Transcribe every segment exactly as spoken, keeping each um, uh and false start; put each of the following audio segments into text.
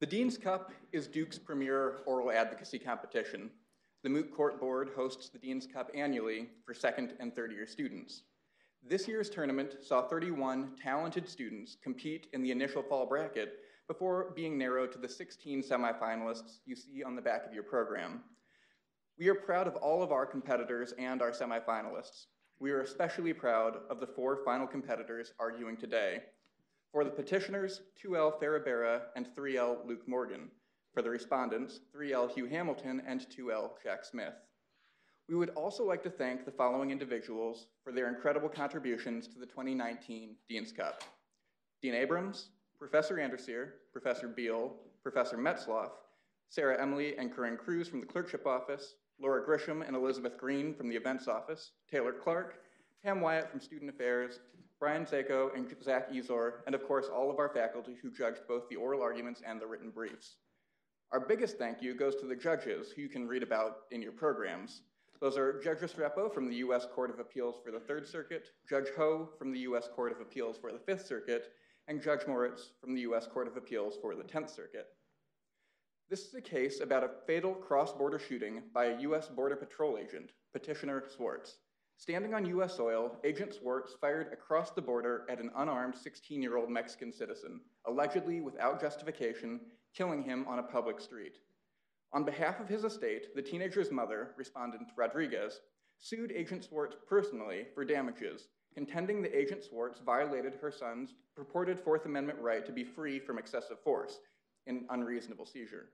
The Dean's Cup is Duke's premier oral advocacy competition. The Moot Court Board hosts the Dean's Cup annually for second and third year students. This year's tournament saw thirty-one talented students compete in the initial fall bracket before being narrowed to the sixteen semifinalists you see on the back of your program. We are proud of all of our competitors and our semifinalists. We are especially proud of the four final competitors arguing today. For the petitioners, two L Farrah Bara and three L Luke Morgan. For the respondents, three L Hugh Hamilton and two L Jack Smith. We would also like to thank the following individuals for their incredible contributions to the twenty nineteen Dean's Cup: Dean Abrams, Professor Andersier, Professor Beal, Professor Metzloff, Sarah Emily and Corinne Cruz from the Clerkship Office, Laura Grisham and Elizabeth Green from the Events Office, Taylor Clark, Pam Wyatt from Student Affairs, Brian Zayko and Zach Ezor, and of course all of our faculty who judged both the oral arguments and the written briefs. Our biggest thank you goes to the judges, who you can read about in your programs. Those are Judge Restrepo from the U S Court of Appeals for the Third Circuit, Judge Ho from the U S Court of Appeals for the Fifth Circuit, and Judge Moritz from the U S Court of Appeals for the Tenth Circuit. This is a case about a fatal cross-border shooting by a U S Border Patrol agent, Petitioner Swartz. Standing on U S soil, Agent Swartz fired across the border at an unarmed sixteen-year-old Mexican citizen, allegedly without justification, killing him on a public street. On behalf of his estate, the teenager's mother, Respondent Rodriguez, sued Agent Swartz personally for damages, contending that Agent Swartz violated her son's purported Fourth Amendment right to be free from excessive force in unreasonable seizure.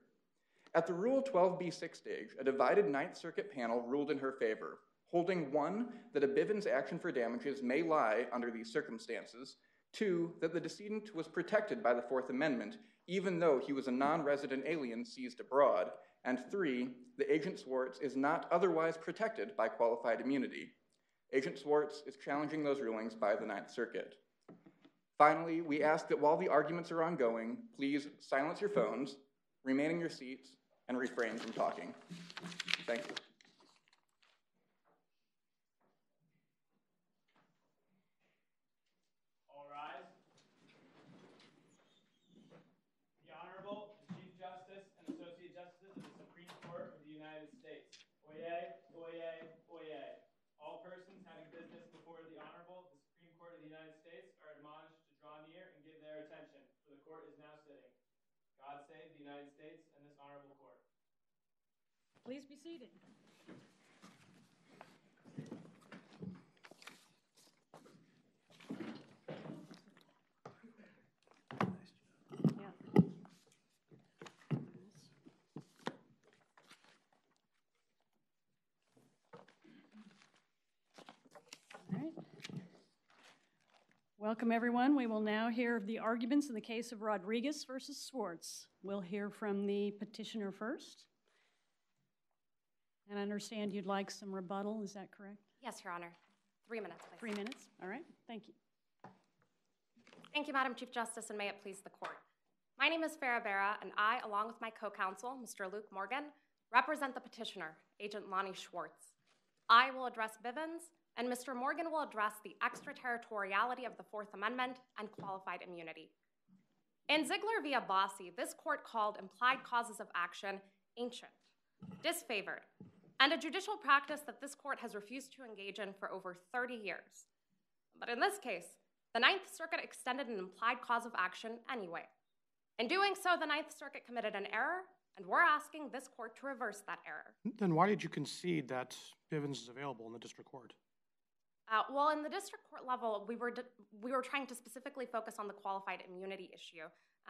At the Rule twelve B six stage, a divided Ninth Circuit panel ruled in her favor, holding one, that a Bivens action for damages may lie under these circumstances, two, that the decedent was protected by the Fourth Amendment even though he was a non-resident alien seized abroad, and three, that Agent Swartz is not otherwise protected by qualified immunity. Agent Swartz is challenging those rulings by the Ninth Circuit. Finally, we ask that while the arguments are ongoing, please silence your phones, remain in your seats, and refrain from talking. Thank you. All rise. The Honorable, the Chief Justice, and Associate Justices of the Supreme Court of the United States. Oyez, oyez, oyez. All persons having business before the Honorable, the Supreme Court of the United States, are admonished to draw near and give their attention, for the court is now sitting. God save the United States and this honorable court. Please be seated. Welcome, everyone. We will now hear the arguments in the case of Rodriguez versus Swartz. We'll hear from the petitioner first. And I understand you'd like some rebuttal. Is that correct? Yes, Your Honor. Three minutes, please. Three minutes. All right. Thank you. Thank you, Madam Chief Justice, and may it please the court. My name is Farrah Bara, and I, along with my co-counsel, Mister Luke Morgan, represent the petitioner, Agent Lonnie Swartz. I will address Bivens, and Mister Morgan will address the extraterritoriality of the Fourth Amendment and qualified immunity. In Ziglar v. Abbasi, this court called implied causes of action ancient, disfavored, and a judicial practice that this court has refused to engage in for over thirty years. But in this case, the Ninth Circuit extended an implied cause of action anyway. In doing so, the Ninth Circuit committed an error, and we're asking this court to reverse that error. Then why did you concede that Bivens is available in the district court? Uh, well, in the district court level, we were we were trying to specifically focus on the qualified immunity issue.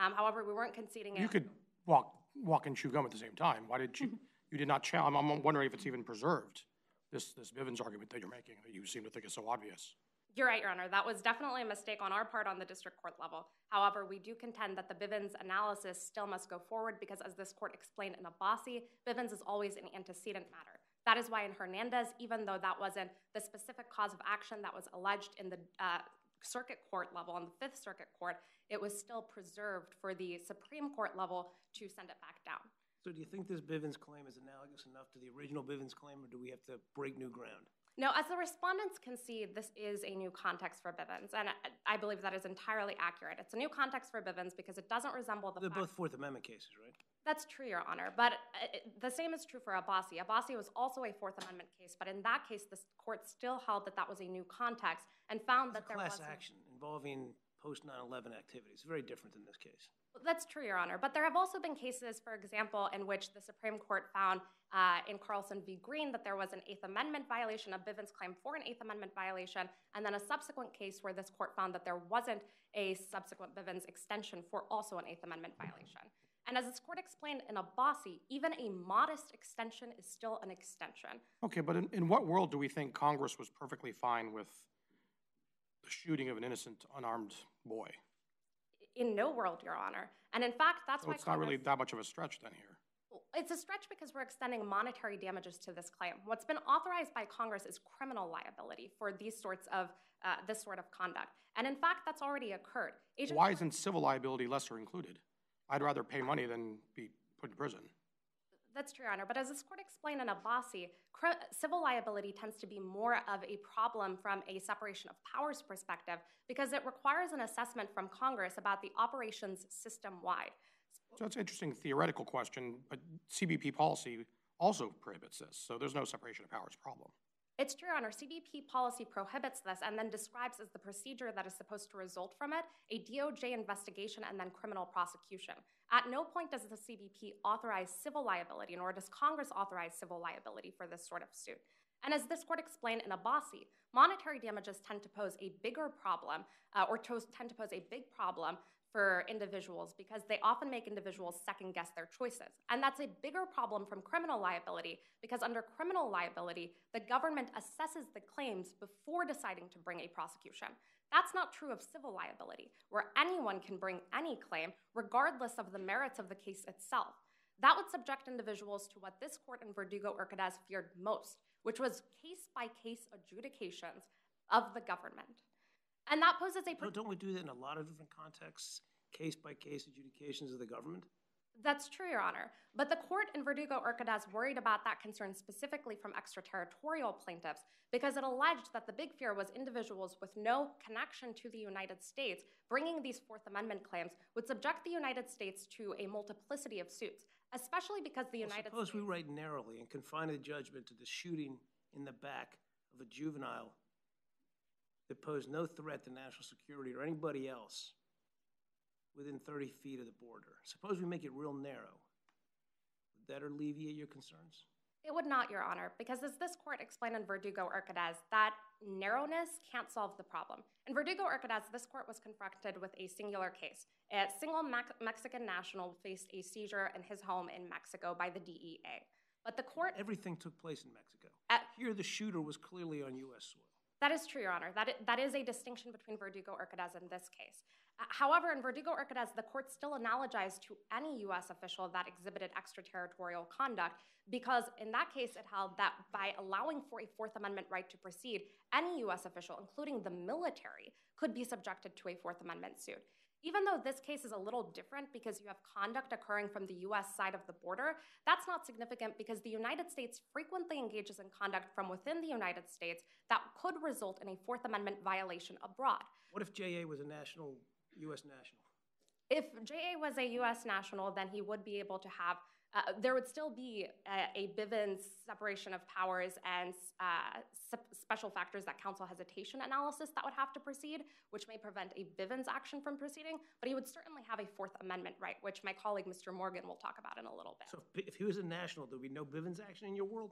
Um, however, we weren't conceding it. You could walk walk and chew gum at the same time. Why did you you did not challenge? I'm, I'm wondering if it's even preserved, this this Bivens argument that you're making that you seem to think is so obvious. You're right, Your Honor. That was definitely a mistake on our part on the district court level. However, we do contend that the Bivens analysis still must go forward because, as this court explained in Abbasi, Bivens is always an antecedent matter. That is why in Hernandez, even though that wasn't the specific cause of action that was alleged in the uh, circuit court level, in the Fifth Circuit Court, it was still preserved for the Supreme Court level to send it back down. So do you think this Bivens claim is analogous enough to the original Bivens claim, or do we have to break new ground? Now, as the respondents concede, this is a new context for Bivens, and I believe that is entirely accurate. It's a new context for Bivens because it doesn't resemble the They're facts. Both Fourth Amendment cases, right? That's true, Your Honor, but it, the same is true for Abbasi. Abbasi was also a Fourth Amendment case, but in that case, the court still held that that was a new context and found that there was a class action involving post nine eleven activities. Very different than this case. Well, that's true, Your Honor, but there have also been cases, for example, in which the Supreme Court found uh, in Carlson v. Green that there was an Eighth Amendment violation, a Bivens claim for an Eighth Amendment violation, and then a subsequent case where this court found that there wasn't a subsequent Bivens extension for also an Eighth Amendment violation. And as this court explained in Abbasi, even a modest extension is still an extension. Okay, but in, in what world do we think Congress was perfectly fine with the shooting of an innocent, unarmed boy? In no world, Your Honor. And in fact, that's so why it's Congress, not really that much of a stretch then here. It's a stretch because we're extending monetary damages to this claim. What's been authorized by Congress is criminal liability for these sorts of, uh, this sort of conduct. And in fact, that's already occurred. Agent why isn't civil liability lesser included? I'd rather pay money than be put in prison. That's true, Your Honor. But as this court explained in Abbasi, civil liability tends to be more of a problem from a separation of powers perspective because it requires an assessment from Congress about the operations system-wide. So that's an interesting theoretical question, but C B P policy also prohibits this, so there's no separation of powers problem. It's true, Your Honor. C B P policy prohibits this and then describes as the procedure that is supposed to result from it a D O J investigation and then criminal prosecution. At no point does the C B P authorize civil liability, nor does Congress authorize civil liability for this sort of suit. And as this court explained in Abbasi, monetary damages tend to pose a bigger problem, uh, or to tend to pose a big problem for individuals because they often make individuals second guess their choices. And that's a bigger problem from criminal liability because under criminal liability, the government assesses the claims before deciding to bring a prosecution. That's not true of civil liability, where anyone can bring any claim regardless of the merits of the case itself. That would subject individuals to what this court in Verdugo-Urquidez feared most, which was case-by-case adjudications of the government. And that poses a... Don't we do that in a lot of different contexts, case-by-case adjudications of the government? That's true, Your Honor. But the court in Verdugo-Urquidez worried about that concern specifically from extraterritorial plaintiffs because it alleged that the big fear was individuals with no connection to the United States bringing these Fourth Amendment claims would subject the United States to a multiplicity of suits, especially because the well, United suppose States... Suppose we write narrowly and confine the judgment to the shooting in the back of a juvenile that posed no threat to national security or anybody else within thirty feet of the border. Suppose we make it real narrow. Would that alleviate your concerns? It would not, Your Honor, because as this court explained in Verdugo-Urquidez, that narrowness can't solve the problem. In Verdugo-Urquidez, this court was confronted with a singular case. A single Mex- Mexican national faced a seizure in his home in Mexico by the D E A. But the court... Everything took place in Mexico. At- Here, the shooter was clearly on U S soil. That is true, Your Honor. That, that is a distinction between Verdugo-Urquidez and this case. Uh, however, in Verdugo-Urquidez, the court still analogized to any U S official that exhibited extraterritorial conduct because in that case it held that by allowing for a Fourth Amendment right to proceed, any U S official, including the military, could be subjected to a Fourth Amendment suit. Even though this case is a little different because you have conduct occurring from the U S side of the border, that's not significant because the United States frequently engages in conduct from within the United States that could result in a Fourth Amendment violation abroad. What if J A was a national, U S national? If J A was a U S national, then he would be able to have, uh, there would still be a, a Bivens separation of powers and uh, special factors that counsel hesitation analysis that would have to proceed, which may prevent a Bivens action from proceeding, but he would certainly have a Fourth Amendment right, which my colleague, Mister Morgan, will talk about in a little bit. So if he was a national, there would be no Bivens action in your world?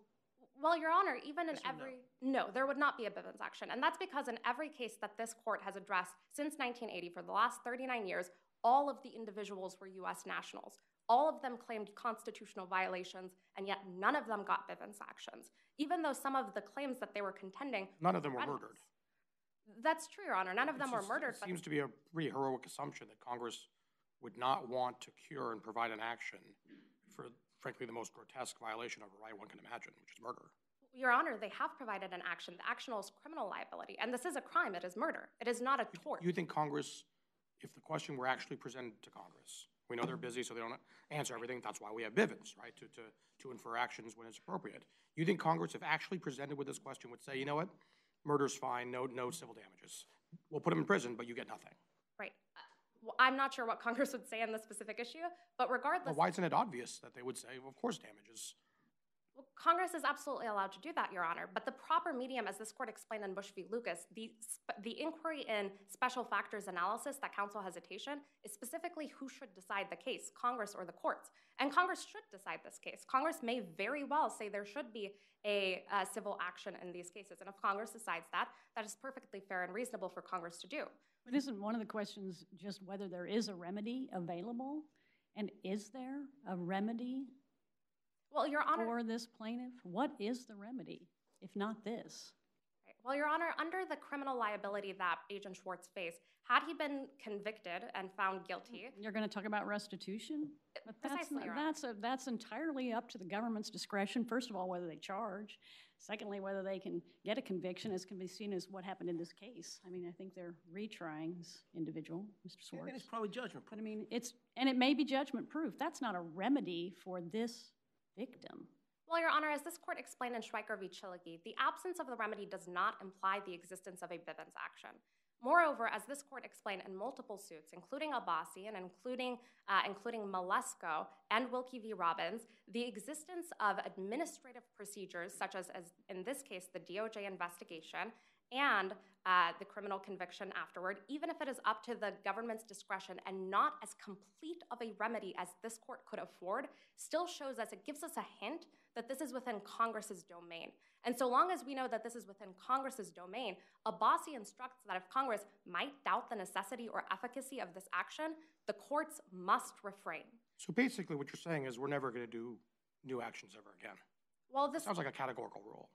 Well, Your Honor, even yes in every, no? no, there would not be a Bivens action, and that's because in every case that this court has addressed since nineteen eighty for the last thirty-nine years, all of the individuals were U S nationals. All of them claimed constitutional violations, and yet none of them got Bivens actions, even though some of the claims that they were contending— None of them were murdered. That's true, Your Honor. None of them were murdered. It seems to be a pretty heroic assumption that Congress would not want to cure and provide an action for, frankly, the most grotesque violation of a right one can imagine, which is murder. Your Honor, they have provided an action. The action is criminal liability, and this is a crime. It is murder. It is not a tort. You think Congress— If the question were actually presented to Congress, We know they're busy, so they don't answer everything. That's why we have Bivens, right, to, to, to infer actions when it's appropriate. You think Congress, if actually presented with this question, would say, you know what, murder's fine, no, no civil damages. We'll put them in prison, but you get nothing. Right. Uh, well, I'm not sure what Congress would say on this specific issue, but regardless— well, why isn't it obvious that they would say, well, of course, damages? Well, Congress is absolutely allowed to do that, Your Honor, but the proper medium, as this court explained in Bush v. Lucas, the, the inquiry in special factors analysis that counsel hesitation is specifically who should decide the case, Congress or the courts. And Congress should decide this case. Congress may very well say there should be a uh, civil action in these cases. And if Congress decides that, that is perfectly fair and reasonable for Congress to do. But isn't one of the questions just whether there is a remedy available? And is there a remedy? Well, Your Honor, for this plaintiff, what is the remedy, if not this? Right. Well, Your Honor, under the criminal liability that Agent Swartz faced, had he been convicted and found guilty— You're going to talk about restitution? But that's, not, that's, a, that's entirely up to the government's discretion, first of all, whether they charge. Secondly, whether they can get a conviction, as can be seen as what happened in this case. I mean, I think they're retrying this individual, Mister Swartz. And it's probably judgment-proof. But I mean, it's, and it may be judgment-proof. That's not a remedy for this victim. Well, Your Honor, as this court explained in Schweiker v. Chilagi, the absence of the remedy does not imply the existence of a Bivens action. Moreover, as this court explained in multiple suits, including Abbasi and including, uh, including Malesko and Wilkie v. Robbins, the existence of administrative procedures, such as, as in this case, the D O J investigation and uh, the criminal conviction afterward, even if it is up to the government's discretion and not as complete of a remedy as this court could afford, still shows us, it gives us a hint that this is within Congress's domain. And so long as we know that this is within Congress's domain, Abbasi instructs that if Congress might doubt the necessity or efficacy of this action, the courts must refrain. So basically what you're saying is we're never going to do new actions ever again. Well, this sounds like a categorical rule.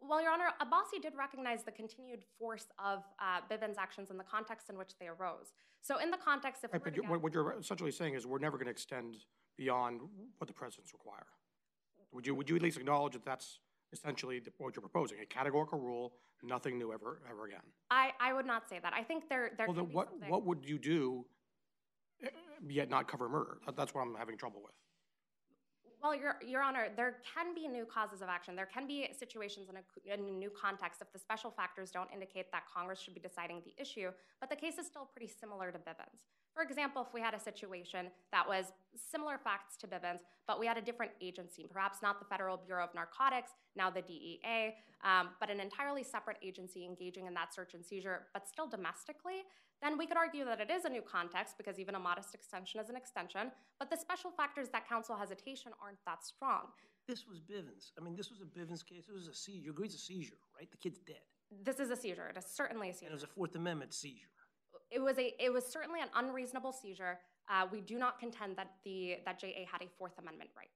Well, Your Honor, Abbasi did recognize the continued force of uh, Bivens actions in the context in which they arose. So in the context of— right, but you, what, what you're essentially saying is we're never going to extend beyond what the precedents require. Would you, would you at least acknowledge that that's essentially what you're proposing, a categorical rule, nothing new ever ever again? I, I would not say that. I think there, there well, could then be what, something. What would you do yet not cover murder? That's what I'm having trouble with. Well, Your, Your Honor, there can be new causes of action. There can be situations in a, in a new context if the special factors don't indicate that Congress should be deciding the issue, but the case is still pretty similar to Bivens. For example, if we had a situation that was similar facts to Bivens, but we had a different agency, perhaps not the Federal Bureau of Narcotics, now the D E A, um, but an entirely separate agency engaging in that search and seizure, but still domestically, then we could argue that it is a new context because even a modest extension is an extension, but the special factors that counsel hesitation aren't that strong. This was Bivens. I mean, this was a Bivens case. It was a seizure. You agree it's a seizure, right? The kid's dead. This is a seizure. It is certainly a seizure. And it was a Fourth Amendment seizure. It was a. It was certainly an unreasonable seizure. Uh, we do not contend that the that J A had a Fourth Amendment right.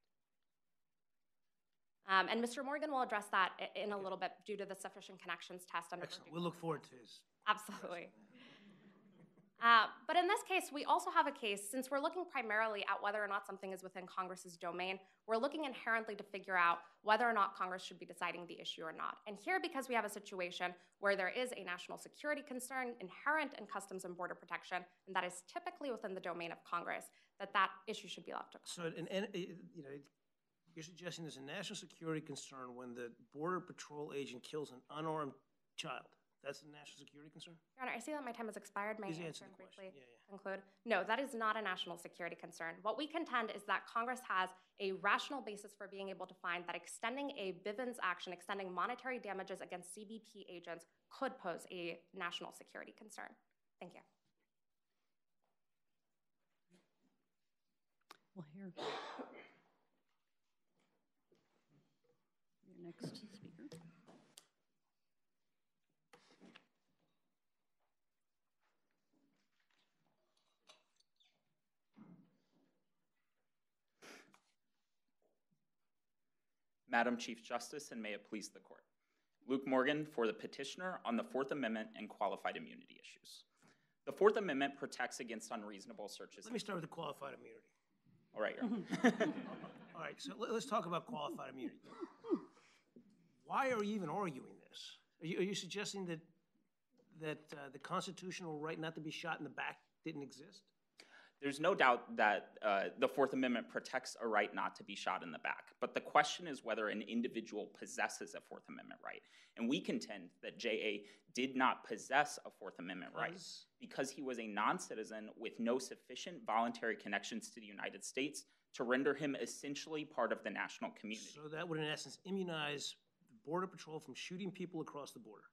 Um, and Mister Morgan will address that in a little bit due to the sufficient connections test. Under Excellent. We'll look forward to his. Absolutely. Uh, but in this case, we also have a case, since we're looking primarily at whether or not something is within Congress's domain, we're looking inherently to figure out whether or not Congress should be deciding the issue or not. And here, because we have a situation where there is a national security concern inherent in Customs and Border Protection, and that is typically within the domain of Congress, that that issue should be left to Congress. So, and, and, you know, you're suggesting there's a national security concern when the Border Patrol agent kills an unarmed child. That's a national security concern? Your Honor, I see that my time has expired. May I answer and briefly yeah, yeah. conclude? No, that is not a national security concern. What we contend is that Congress has a rational basis for being able to find that extending a Bivens action, extending monetary damages against C B P agents, could pose a national security concern. Thank you. Well, here. Your next speaker. Madam Chief Justice, and may it please the court. Luke Morgan for the petitioner on the Fourth Amendment and qualified immunity issues. The Fourth Amendment protects against unreasonable searches. Let me start with the qualified immunity. All right, Your Honor. All right, so let's talk about qualified immunity. Why are you even arguing this? Are you, are you suggesting that, that uh, the constitutional right not to be shot in the back didn't exist? There's no doubt that uh, the Fourth Amendment protects a right not to be shot in the back. But the question is whether an individual possesses a Fourth Amendment right. And we contend that J A did not possess a Fourth Amendment right yes. because he was a non-citizen with no sufficient voluntary connections to the United States to render him essentially part of the national community. So that would, in essence, immunize the Border Patrol from shooting people across the border.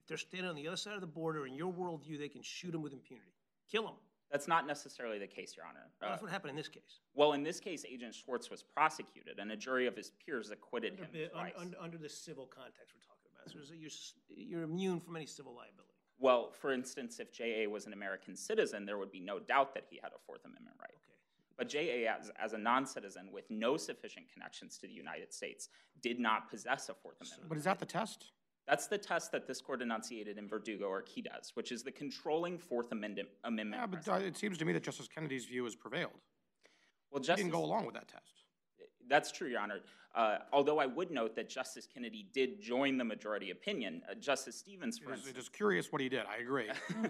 If they're standing on the other side of the border, in your worldview, they can shoot them with impunity. Kill them. That's not necessarily the case, Your Honor. Well, that's uh, what happened in this case. Well, in this case, Agent Swartz was prosecuted, and a jury of his peers acquitted under, him twice. Under, under the civil context we're talking about. So there's a, you're, you're immune from any civil liability. Well, for instance, if J A was an American citizen, there would be no doubt that he had a Fourth Amendment right. Okay. But J A, as, as a non-citizen with no sufficient connections to the United States, did not possess a Fourth Amendment. But is that the test? That's the test that this court enunciated in Verdugo-Urquidez, which is the controlling Fourth Amendment. Yeah, but uh, it seems to me that Justice Kennedy's view has prevailed. Well, Justice, he didn't go along with that test. That's true, Your Honor. Uh, although I would note that Justice Kennedy did join the majority opinion. Uh, Justice Stevens, for it is, instance. It is curious what he did. I agree.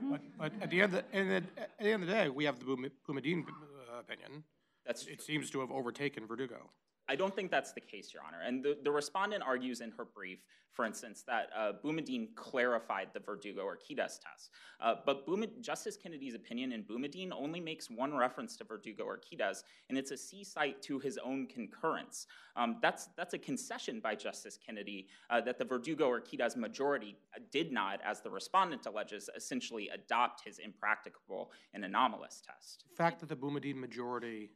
but, but at, the end of the, at the end of the day, we have the Boumediene uh, opinion. That's true. It seems to have overtaken Verdugo. I don't think that's the case, Your Honor. And the, the respondent argues in her brief, for instance, that uh, Boumediene clarified the Verdugo-Urquidez test. Uh, but Boumediene, Justice Kennedy's opinion in Boumediene only makes one reference to Verdugo-Urquidez, and it's a C-cite to his own concurrence. Um, that's, that's a concession by Justice Kennedy uh, that the Verdugo-Urquidez majority did not, as the respondent alleges, essentially adopt his impracticable and anomalous test. The fact that the Boumediene majority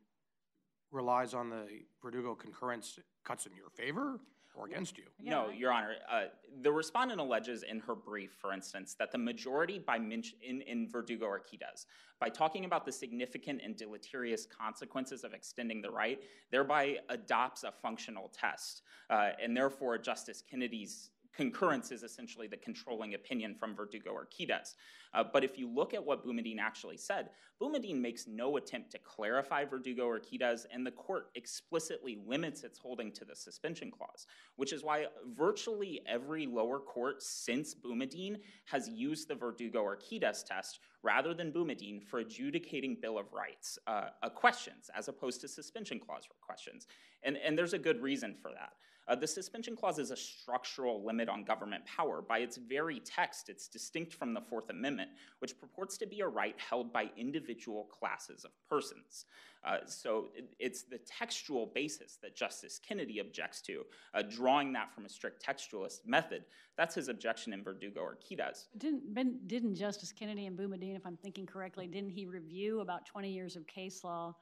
relies on the Verdugo concurrence cuts in your favor or against you? No, Your Honor. Uh, the respondent alleges in her brief, for instance, that the majority by men in, in Verdugo-Urquidez, by talking about the significant and deleterious consequences of extending the right, thereby adopts a functional test. Uh, and therefore, Justice Kennedy's concurrence is essentially the controlling opinion from Verdugo-Urquidez. Uh, but if you look at what Boumediene actually said, Boumediene makes no attempt to clarify Verdugo-Urquidez, and the court explicitly limits its holding to the suspension clause, which is why virtually every lower court since Boumediene has used the Verdugo-Urquidez test rather than Boumediene for adjudicating Bill of Rights uh, uh, questions as opposed to suspension clause questions. And, and there's a good reason for that. Uh, the suspension clause is a structural limit on government power. By its very text, it's distinct from the Fourth Amendment, which purports to be a right held by individual classes of persons. Uh, so it, it's the textual basis that Justice Kennedy objects to, uh, drawing that from a strict textualist method. That's his objection in Verdugo-Urquidez. Didn't, ben, didn't Justice Kennedy and Boumediene, if I'm thinking correctly, didn't he review about twenty years of case law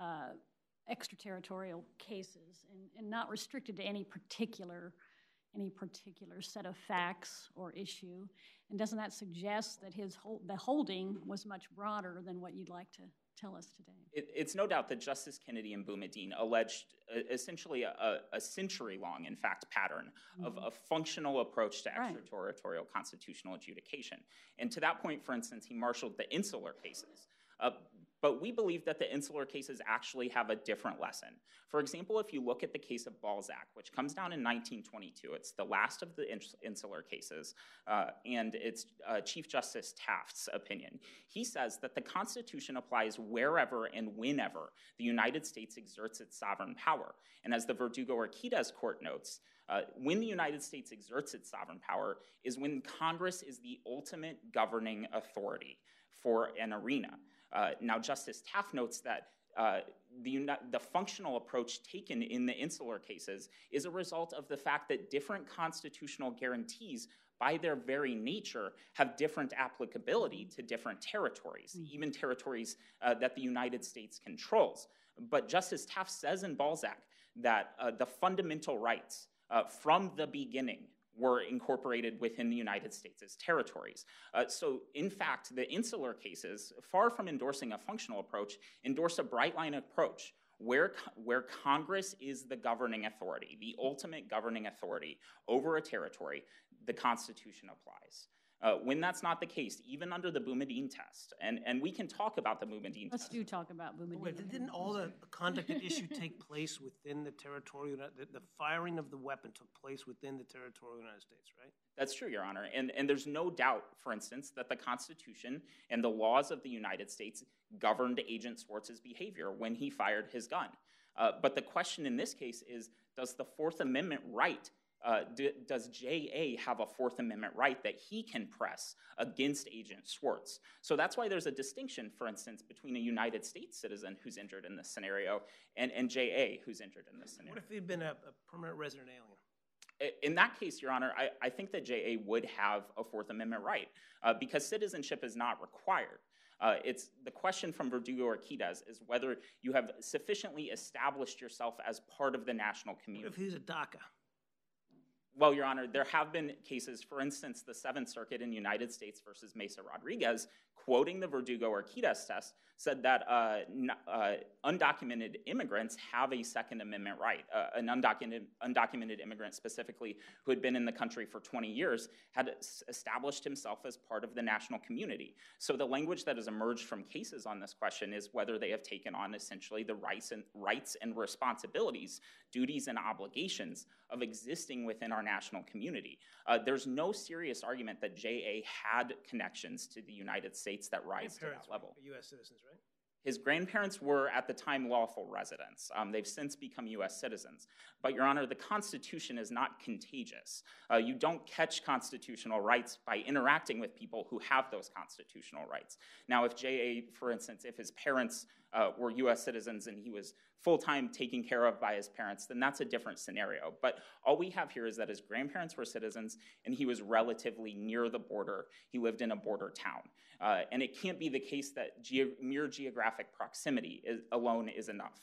uh, extraterritorial cases and, and not restricted to any particular any particular set of facts or issue? And doesn't that suggest that his whole, the holding was much broader than what you'd like to tell us today? It, it's no doubt that Justice Kennedy and Boumediene alleged uh, essentially a, a century-long, in fact, pattern mm-hmm. of a functional approach to extraterritorial right. constitutional adjudication. And to that point, for instance, he marshaled the insular cases. Uh, But we believe that the insular cases actually have a different lesson. For example, if you look at the case of Balzac, which comes down in nineteen twenty-two, it's the last of the insular cases, uh, and it's uh, Chief Justice Taft's opinion. He says that the Constitution applies wherever and whenever the United States exerts its sovereign power. And as the Verdugo-Urquidez court notes, Uh, when the United States exerts its sovereign power is when Congress is the ultimate governing authority for an arena. Uh, now, Justice Taft notes that uh, the, the functional approach taken in the insular cases is a result of the fact that different constitutional guarantees by their very nature, have different applicability to different territories, mm-hmm. even territories uh, that the United States controls. But Justice Taft says in Balzac that uh, the fundamental rights Uh, from the beginning were incorporated within the United States' territories. Uh, so in fact, the insular cases, far from endorsing a functional approach, endorse a bright line approach where, where Congress is the governing authority, the ultimate governing authority over a territory, the Constitution applies. Uh, when that's not the case, even under the Boumediene test, and, and we can talk about the Boumediene Let's test. Let's do talk about Boumediene. Wait, didn't all the conduct at issue take place within the territory? The, the firing of the weapon took place within the territory of the United States, right? That's true, Your Honor. And, and there's no doubt, for instance, that the Constitution and the laws of the United States governed Agent Swartz's behavior when he fired his gun. Uh, but the question in this case is, does the Fourth Amendment right Uh, d- does J A have a Fourth Amendment right that he can press against Agent Swartz? So that's why there's a distinction, for instance, between a United States citizen who's injured in this scenario and, and J A who's injured in this scenario. What if he'd been a, a permanent resident alien? In that case, Your Honor, I, I think that J A would have a Fourth Amendment right uh, because citizenship is not required. Uh, it's the question from Verdugo-Urquidez is whether you have sufficiently established yourself as part of the national community. What if he's a DACA? Well, Your Honor, there have been cases, for instance, the Seventh Circuit in United States versus Mesa Rodriguez, quoting the Verdugo-Urquidez test, said that uh, n- uh, undocumented immigrants have a Second Amendment right. Uh, an undocumented, undocumented immigrant specifically who had been in the country for twenty years had established himself as part of the national community. So the language that has emerged from cases on this question is whether they have taken on essentially the rights and, rights and responsibilities, duties and obligations of existing within our national community. Uh, there's no serious argument that J A had connections to the United States that rise to that level. U S citizens, right? His grandparents were, at the time, lawful residents. Um, they've since become U S citizens. But, Your Honor, the Constitution is not contagious. Uh, you don't catch constitutional rights by interacting with people who have those constitutional rights. Now, if J A, for instance, if his parents uh, were U S citizens and he was full-time taken care of by his parents, then that's a different scenario. But all we have here is that his grandparents were citizens and he was relatively near the border. He lived in a border town. Uh, and it can't be the case that ge- mere geographic proximity is, alone is enough.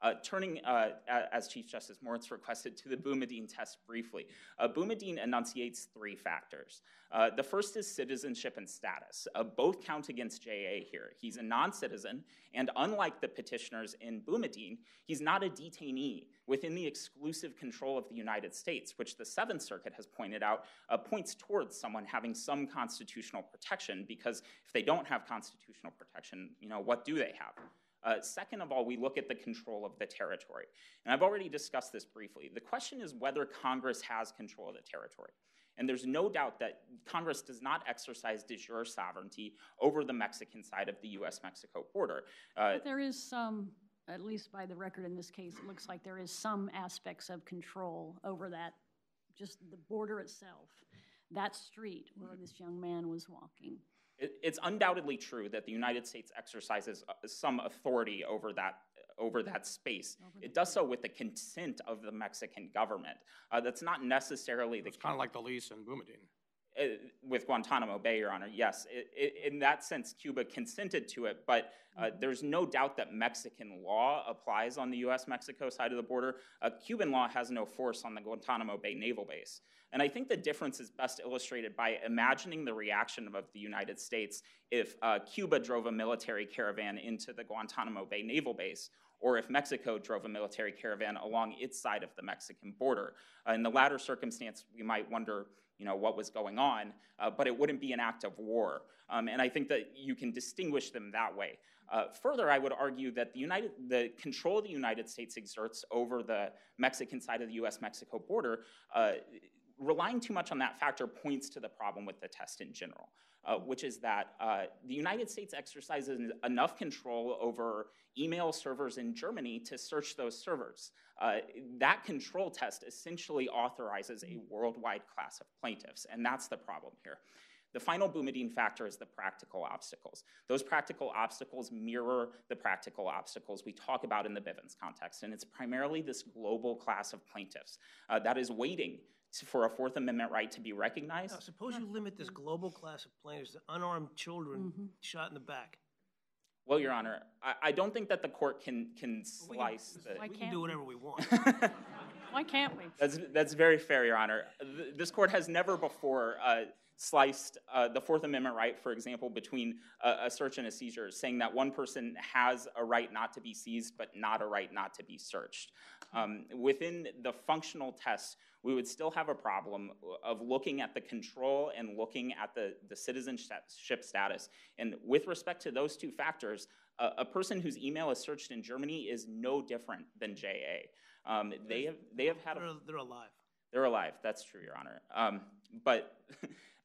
Uh, turning, uh, as Chief Justice Moritz requested, to the Boumediene test briefly. Uh, Boumediene enunciates three factors. Uh, the first is citizenship and status. Uh, both count against J A here. He's a non-citizen, and unlike the petitioners in Boumediene, he's not a detainee within the exclusive control of the United States, which the Seventh Circuit has pointed out, uh, points towards someone having some constitutional protection, because if they don't have constitutional protection, you know, what do they have? Uh, second of all, we look at the control of the territory. And I've already discussed this briefly. The question is whether Congress has control of the territory. And there's no doubt that Congress does not exercise de jure sovereignty over the Mexican side of the U S Mexico border. Uh, but there is some, at least by the record in this case, it looks like there is some aspects of control over that, just the border itself, that street where this young man was walking. It's undoubtedly true that the United States exercises some authority over that over that space. It does so with the consent of the Mexican government. Uh, that's not necessarily the case. It's kind of like the lease in Boumediene. With Guantanamo Bay, Your Honor, yes. It, it, in that sense, Cuba consented to it, but uh, there's no doubt that Mexican law applies on the U S Mexico side of the border. Uh, Cuban law has no force on the Guantanamo Bay Naval Base. And I think the difference is best illustrated by imagining the reaction of the United States if uh, Cuba drove a military caravan into the Guantanamo Bay Naval Base, or if Mexico drove a military caravan along its side of the Mexican border. Uh, in the latter circumstance, we might wonder, you know, what was going on, uh, but it wouldn't be an act of war. Um, and I think that you can distinguish them that way. Uh, further, I would argue that the, United, the control the United States exerts over the Mexican side of the U S Mexico border, uh, relying too much on that factor points to the problem with the test in general, uh, which is that uh, the United States exercises enough control over email servers in Germany to search those servers. Uh, that control test essentially authorizes a worldwide class of plaintiffs, and that's the problem here. The final Boumediene factor is the practical obstacles. Those practical obstacles mirror the practical obstacles we talk about in the Bivens context, and it's primarily this global class of plaintiffs uh, that is waiting for a Fourth Amendment right to be recognized. Now, suppose you limit this global class of plaintiffs to unarmed children mm-hmm. shot in the back. Well, Your Honor, I, I don't think that the court can, can slice. We can, the, we can do whatever we want. Why can't we? That's, that's very fair, Your Honor. This court has never before uh, sliced uh, the Fourth Amendment right, for example, between a, a search and a seizure, saying that one person has a right not to be seized but not a right not to be searched. Um, within the functional test, we would still have a problem of looking at the control and looking at the, the citizenship status. And with respect to those two factors, uh, a person whose email is searched in Germany is no different than J A Um, they have they have had a, they're alive. They're alive. That's true, Your Honor. Um, but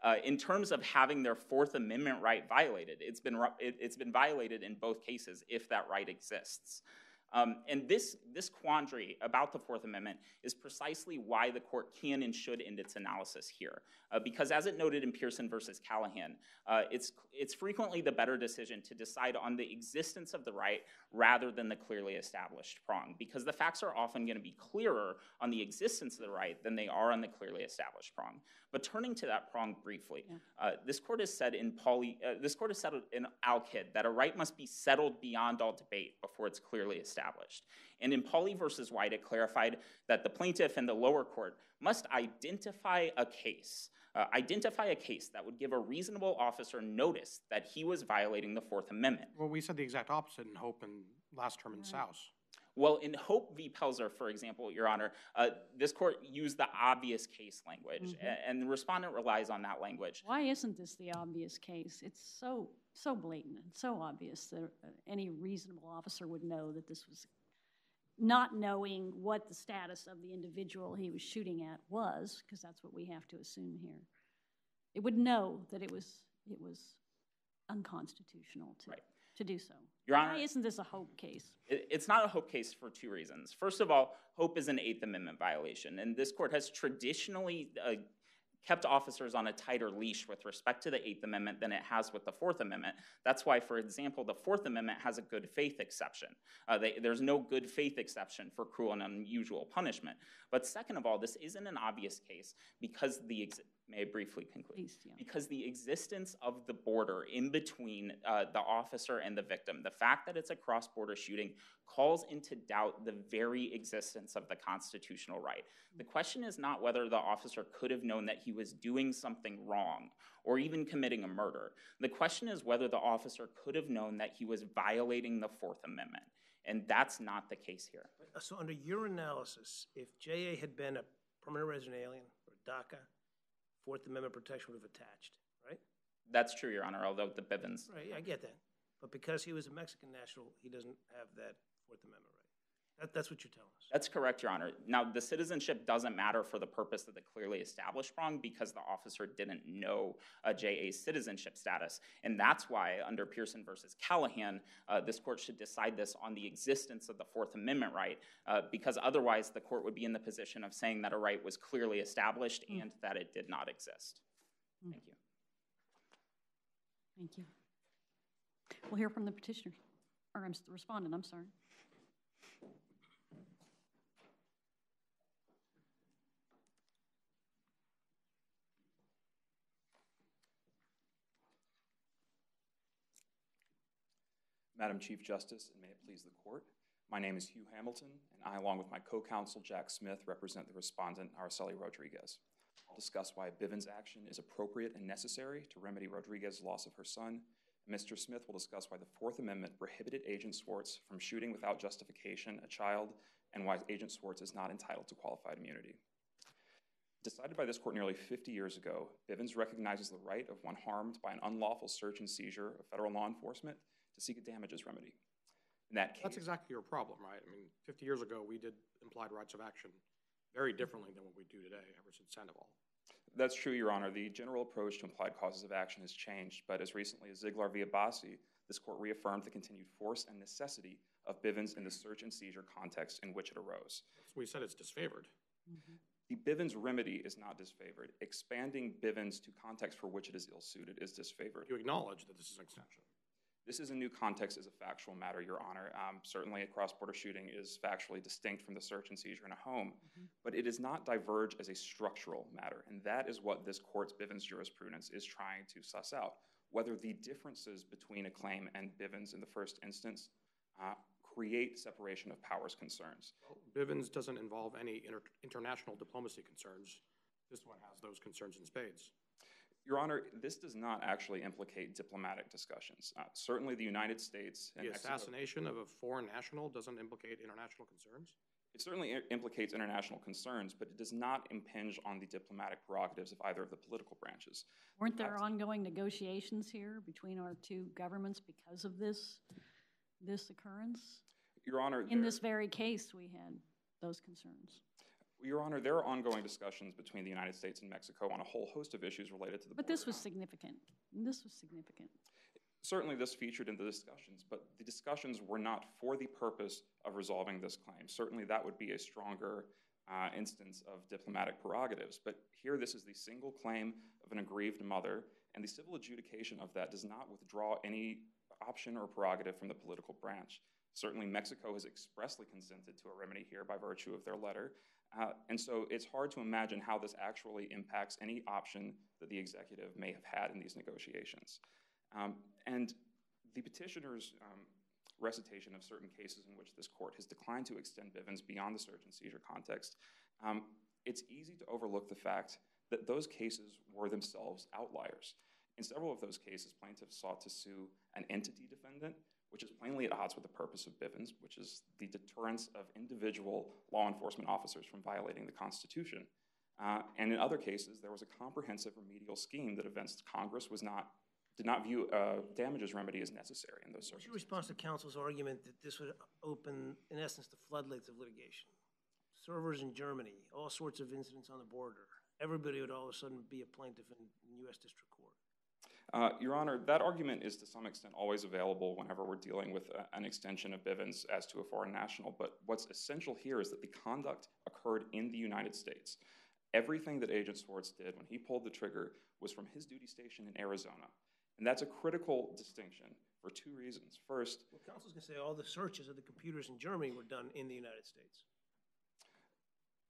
uh, in terms of having their Fourth Amendment right violated, it's been it, it's been violated in both cases if that right exists. Um, and this, this quandary about the Fourth Amendment is precisely why the court can and should end its analysis here. Uh, because as it noted in Pearson versus Callahan, uh, it's, it's frequently the better decision to decide on the existence of the right rather than the clearly established prong, because the facts are often going to be clearer on the existence of the right than they are on the clearly established prong. But turning to that prong briefly, yeah. uh, this court has said in Pauli, uh, this court has said in Al-Kidd that a right must be settled beyond all debate before it's clearly established. And in Pauli versus White, it clarified that the plaintiff and the lower court must identify a case, uh, identify a case that would give a reasonable officer notice that he was violating the Fourth Amendment. Well, we said the exact opposite in Hope and last term in right. Souse. Well, in Hope v. Pelzer, for example, Your Honor, uh, this court used the obvious case language, mm-hmm. and the respondent relies on that language. Why isn't this the obvious case? It's so so blatant and so obvious that any reasonable officer would know that this was, not knowing what the status of the individual he was shooting at was, because that's what we have to assume here. It would know that it was it was unconstitutional to. Right. To do so. Your Honor, why isn't this a Hope case? It's not a Hope case for two reasons. First of all, Hope is an Eighth Amendment violation, and this court has traditionally uh, kept officers on a tighter leash with respect to the Eighth Amendment than it has with the Fourth Amendment. That's why, for example, the Fourth Amendment has a good faith exception. Uh, they, there's no good faith exception for cruel and unusual punishment. But second of all, this isn't an obvious case because the ex- May I briefly conclude? Please, yeah. Because the existence of the border in between uh, the officer and the victim, the fact that it's a cross-border shooting, calls into doubt the very existence of the constitutional right. The question is not whether the officer could have known that he was doing something wrong or even committing a murder. The question is whether the officer could have known that he was violating the Fourth Amendment, and that's not the case here. So under your analysis, if J A had been a permanent resident alien or DACA, Fourth Amendment protection would have attached, right? That's true, Your Honor, although the Bivens. Right, I get that. But because he was a Mexican national, he doesn't have that Fourth Amendment right. That, that's what you're telling us. That's correct, Your Honor. Now, the citizenship doesn't matter for the purpose of the clearly established prong because the officer didn't know uh, J A's citizenship status. And that's why, under Pearson versus Callahan, uh, this court should decide this on the existence of the Fourth Amendment right, uh, because otherwise the court would be in the position of saying that a right was clearly established mm. and that it did not exist. Mm. Thank you. Thank you. We'll hear from the petitioner, or the respondent, I'm sorry. Madam Chief Justice, and may it please the court, my name is Hugh Hamilton, and I, along with my co-counsel Jack Smith, represent the respondent Araceli Rodriguez. I'll discuss why Bivens' action is appropriate and necessary to remedy Rodriguez's loss of her son. Mister Smith will discuss why the Fourth Amendment prohibited Agent Swartz from shooting without justification a child, and why Agent Swartz is not entitled to qualified immunity. Decided by this court nearly fifty years ago, Bivens recognizes the right of one harmed by an unlawful search and seizure of federal law enforcement to seek a damages remedy. In that case— That's exactly your problem, right? I mean, fifty years ago, we did implied rights of action very differently than what we do today, ever since Sandoval. That's true, Your Honor. The general approach to implied causes of action has changed, but as recently as Ziglar v. Abbasi, this court reaffirmed the continued force and necessity of Bivens in the search and seizure context in which it arose. So we said it's disfavored. Mm-hmm. The Bivens remedy is not disfavored. Expanding Bivens to context for which it is ill-suited is disfavored. You acknowledge that this is an extension. This is a new context as a factual matter, Your Honor. Um, certainly a cross-border shooting is factually distinct from the search and seizure in a home, mm-hmm. but it does not diverge as a structural matter, and that is what this court's Bivens jurisprudence is trying to suss out, whether the differences between a claim and Bivens in the first instance uh, create separation of powers concerns. Well, Bivens doesn't involve any inter international diplomacy concerns. This one has those concerns in spades. Your Honor, this does not actually implicate diplomatic discussions. Uh, certainly the United States... and the assassination Mexico of a foreign national doesn't implicate international concerns? It certainly implicates international concerns, but it does not impinge on the diplomatic prerogatives of either of the political branches. Weren't there That's ongoing negotiations here between our two governments because of this, this occurrence? Your Honor... In there, this very case, we had those concerns. Your Honor, there are ongoing discussions between the United States and Mexico on a whole host of issues related to the border. But this was significant. This was significant. Certainly this featured in the discussions, but the discussions were not for the purpose of resolving this claim. Certainly that would be a stronger uh, instance of diplomatic prerogatives, but here this is the single claim of an aggrieved mother, and the civil adjudication of that does not withdraw any option or prerogative from the political branch. Certainly Mexico has expressly consented to a remedy here by virtue of their letter, uh, and so it's hard to imagine how this actually impacts any option that the executive may have had in these negotiations. Um, and the petitioner's um, recitation of certain cases in which this court has declined to extend Bivens beyond the search and seizure context, um, it's easy to overlook the fact that those cases were themselves outliers. In several of those cases, plaintiffs sought to sue an entity defendant, which is plainly at odds with the purpose of Bivens, which is the deterrence of individual law enforcement officers from violating the Constitution. Uh, and in other cases, there was a comprehensive remedial scheme that evinced Congress was not did not view uh, damages remedy as necessary in those circumstances. What's your response to counsel's argument that this would open, in essence, the floodlights of litigation? Servers in Germany, all sorts of incidents on the border. Everybody would all of a sudden be a plaintiff in, in U S District Court. Uh, Your Honor, that argument is to some extent always available whenever we're dealing with a, an extension of Bivens as to a foreign national, but what's essential here is that the conduct occurred in the United States. Everything that Agent Swartz did when he pulled the trigger was from his duty station in Arizona. And that's a critical distinction for two reasons. First, well, counsel's going to say all the searches of the computers in Germany were done in the United States.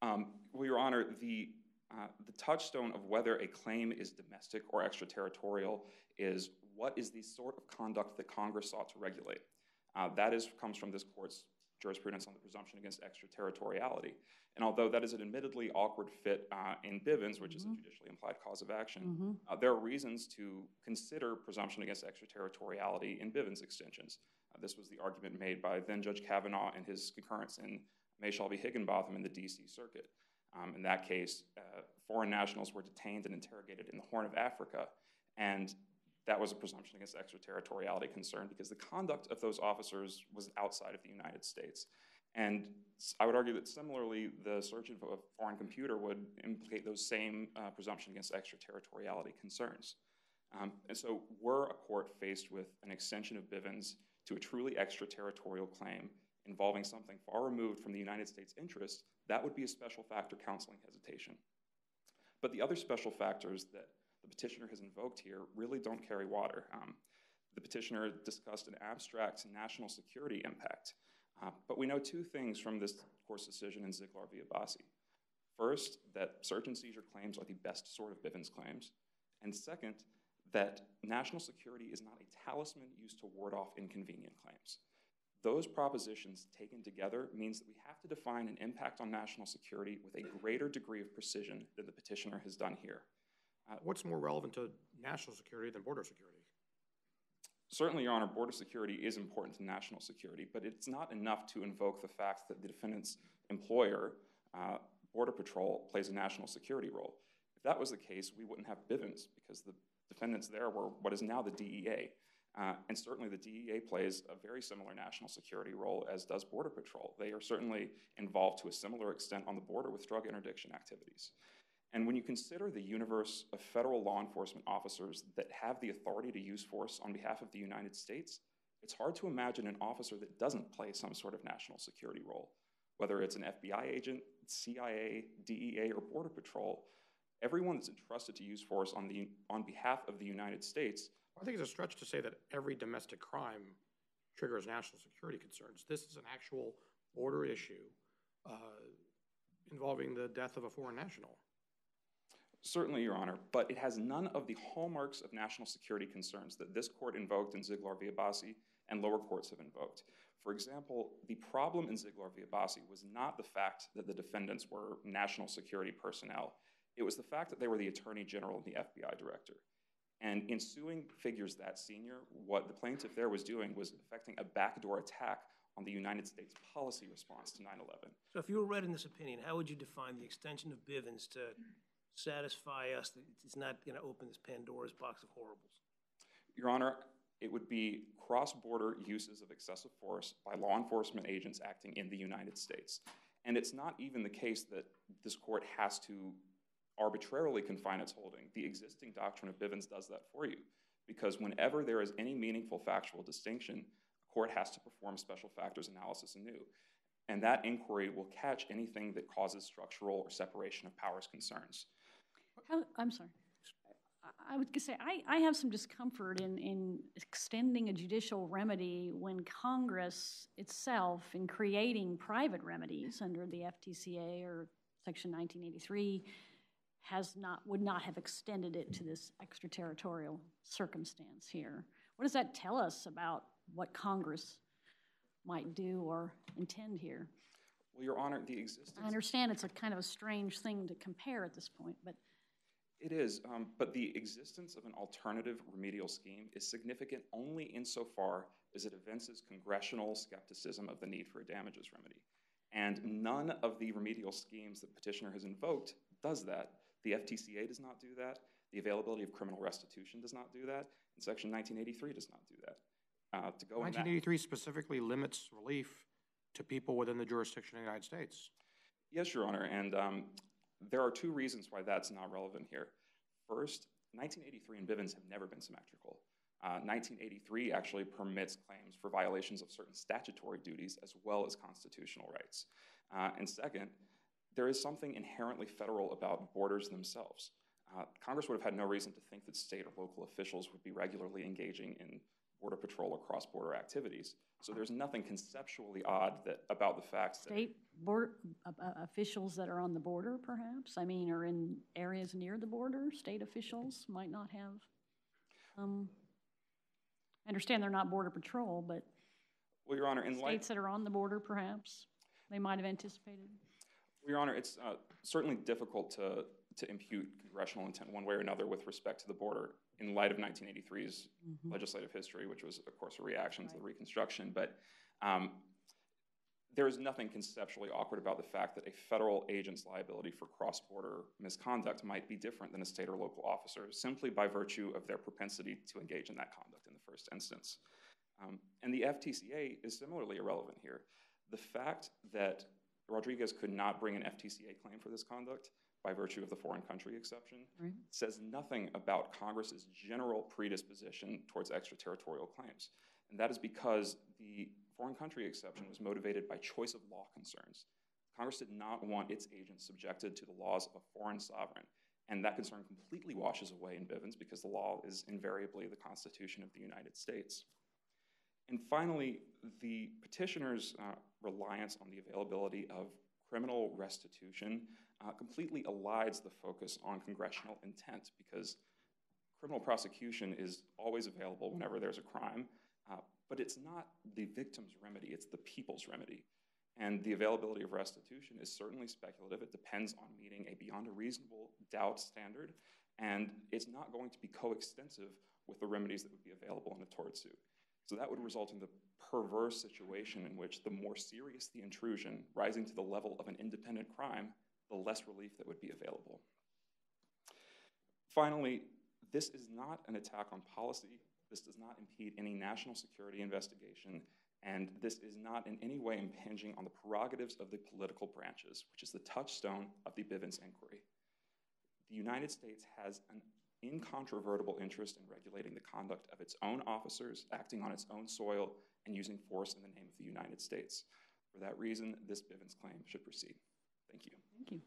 Um, well, Your Honor, the, uh, the touchstone of whether a claim is domestic or extraterritorial is what is the sort of conduct that Congress sought to regulate. Uh, that is, comes from this court's jurisprudence on the presumption against extraterritoriality. And although that is an admittedly awkward fit uh, in Bivens, which mm-hmm. is a judicially implied cause of action, mm-hmm. uh, there are reasons to consider presumption against extraterritoriality in Bivens extensions. Uh, this was the argument made by then-Judge Kavanaugh in his concurrence in Mayshall v. Higginbotham in the D C Circuit. Um, in that case, uh, foreign nationals were detained and interrogated in the Horn of Africa, and that was a presumption against extraterritoriality concern because the conduct of those officers was outside of the United States. And I would argue that similarly, the search of a foreign computer would implicate those same uh, presumption against extraterritoriality concerns. Um, and so were a court faced with an extension of Bivens to a truly extraterritorial claim involving something far removed from the United States interest, that would be a special factor counseling hesitation. But the other special factors that the petitioner has invoked here really don't carry water. Um, the petitioner discussed an abstract national security impact. Uh, but we know two things from this court's decision in Ziglar v. Abbasi. First, that search and seizure claims are the best sort of Bivens claims. And second, that national security is not a talisman used to ward off inconvenient claims. Those propositions taken together means that we have to define an impact on national security with a greater degree of precision than the petitioner has done here. Uh, What's more relevant to national security than border security? Certainly, Your Honor, border security is important to national security, but it's not enough to invoke the fact that the defendant's employer, uh, Border Patrol, plays a national security role. If that was the case, we wouldn't have Bivens because the defendants there were what is now the D E A. Uh, and certainly the D E A plays a very similar national security role as does Border Patrol. They are certainly involved to a similar extent on the border with drug interdiction activities. And when you consider the universe of federal law enforcement officers that have the authority to use force on behalf of the United States, it's hard to imagine an officer that doesn't play some sort of national security role. Whether it's an F B I agent, C I A, D E A, or Border Patrol, everyone that's entrusted to use force on, the, on behalf of the United States. I think it's a stretch to say that every domestic crime triggers national security concerns. This is an actual border issue uh, involving the death of a foreign national. Certainly, Your Honor, but it has none of the hallmarks of national security concerns that this court invoked in Ziglar v. Abbasi and lower courts have invoked. For example, the problem in Ziglar v. Abbasi was not the fact that the defendants were national security personnel. It was the fact that they were the Attorney General and the F B I Director. And in suing figures that senior, what the plaintiff there was doing was effecting a backdoor attack on the United States policy response to nine eleven. So if you were read in this opinion, how would you define the extension of Bivens to satisfy us that it's not going to open this Pandora's box of horribles? Your Honor, it would be cross-border uses of excessive force by law enforcement agents acting in the United States. And it's not even the case that this court has to arbitrarily confine its holding. The existing doctrine of Bivens does that for you, because whenever there is any meaningful factual distinction, a court has to perform special factors analysis anew. And that inquiry will catch anything that causes structural or separation of powers concerns. How, I'm sorry. I would say I, I have some discomfort in, in extending a judicial remedy when Congress itself, in creating private remedies under the F T C A or Section nineteen eighty-three, has not, would not have extended it to this extraterritorial circumstance here. What does that tell us about what Congress might do or intend here? Well, Your Honor, the existence... I understand it's a kind of a strange thing to compare at this point, but... It is, um, but the existence of an alternative remedial scheme is significant only insofar as it evinces congressional skepticism of the need for a damages remedy. And none of the remedial schemes that petitioner has invoked does that. The F T C A does not do that. The availability of criminal restitution does not do that. And Section nineteen eighty-three does not do that. Uh, to go nineteen eighty-three specifically limits relief to people within the jurisdiction of the United States. Yes, Your Honor, and um, there are two reasons why that's not relevant here. First, nineteen eighty-three and Bivens have never been symmetrical. Uh, nineteen eighty-three actually permits claims for violations of certain statutory duties as well as constitutional rights. Uh, and second, there is something inherently federal about borders themselves. Uh, Congress would have had no reason to think that state or local officials would be regularly engaging in border patrol or cross-border activities. So there's nothing conceptually odd that about the fact that... State border, uh, officials that are on the border, perhaps? I mean, or in areas near the border, state officials might not have... Um, I understand they're not border patrol, but... Well, Your Honor, in light... States that are on the border, perhaps, they might have anticipated. Well, Your Honor, it's uh, certainly difficult to, to impute congressional intent one way or another with respect to the border, in light of nineteen eighty-three's mm-hmm. legislative history, which was, of course, a reaction right. to the Reconstruction. But um, there is nothing conceptually awkward about the fact that a federal agent's liability for cross-border misconduct might be different than a state or local officer, simply by virtue of their propensity to engage in that conduct in the first instance. Um, and the F T C A is similarly irrelevant here. The fact that Rodriguez could not bring an F T C A claim for this conduct by virtue of the foreign country exception, right. says nothing about Congress's general predisposition towards extraterritorial claims. And that is because the foreign country exception was motivated by choice of law concerns. Congress did not want its agents subjected to the laws of a foreign sovereign. And that concern completely washes away in Bivens because the law is invariably the Constitution of the United States. And finally, the petitioner's uh, reliance on the availability of criminal restitution uh, completely elides the focus on congressional intent, because criminal prosecution is always available whenever there's a crime, uh, but it's not the victim's remedy, it's the people's remedy. And the availability of restitution is certainly speculative. It depends on meeting a beyond a reasonable doubt standard, and it's not going to be coextensive with the remedies that would be available in a tort suit. So that would result in the perverse situation in which the more serious the intrusion, rising to the level of an independent crime, the less relief that would be available. Finally, this is not an attack on policy. This does not impede any national security investigation, and this is not in any way impinging on the prerogatives of the political branches, which is the touchstone of the Bivens inquiry. The United States has an incontrovertible interest in regulating the conduct of its own officers, acting on its own soil, and using force in the name of the United States. For that reason, this Bivens claim should proceed. Thank you. Thank you.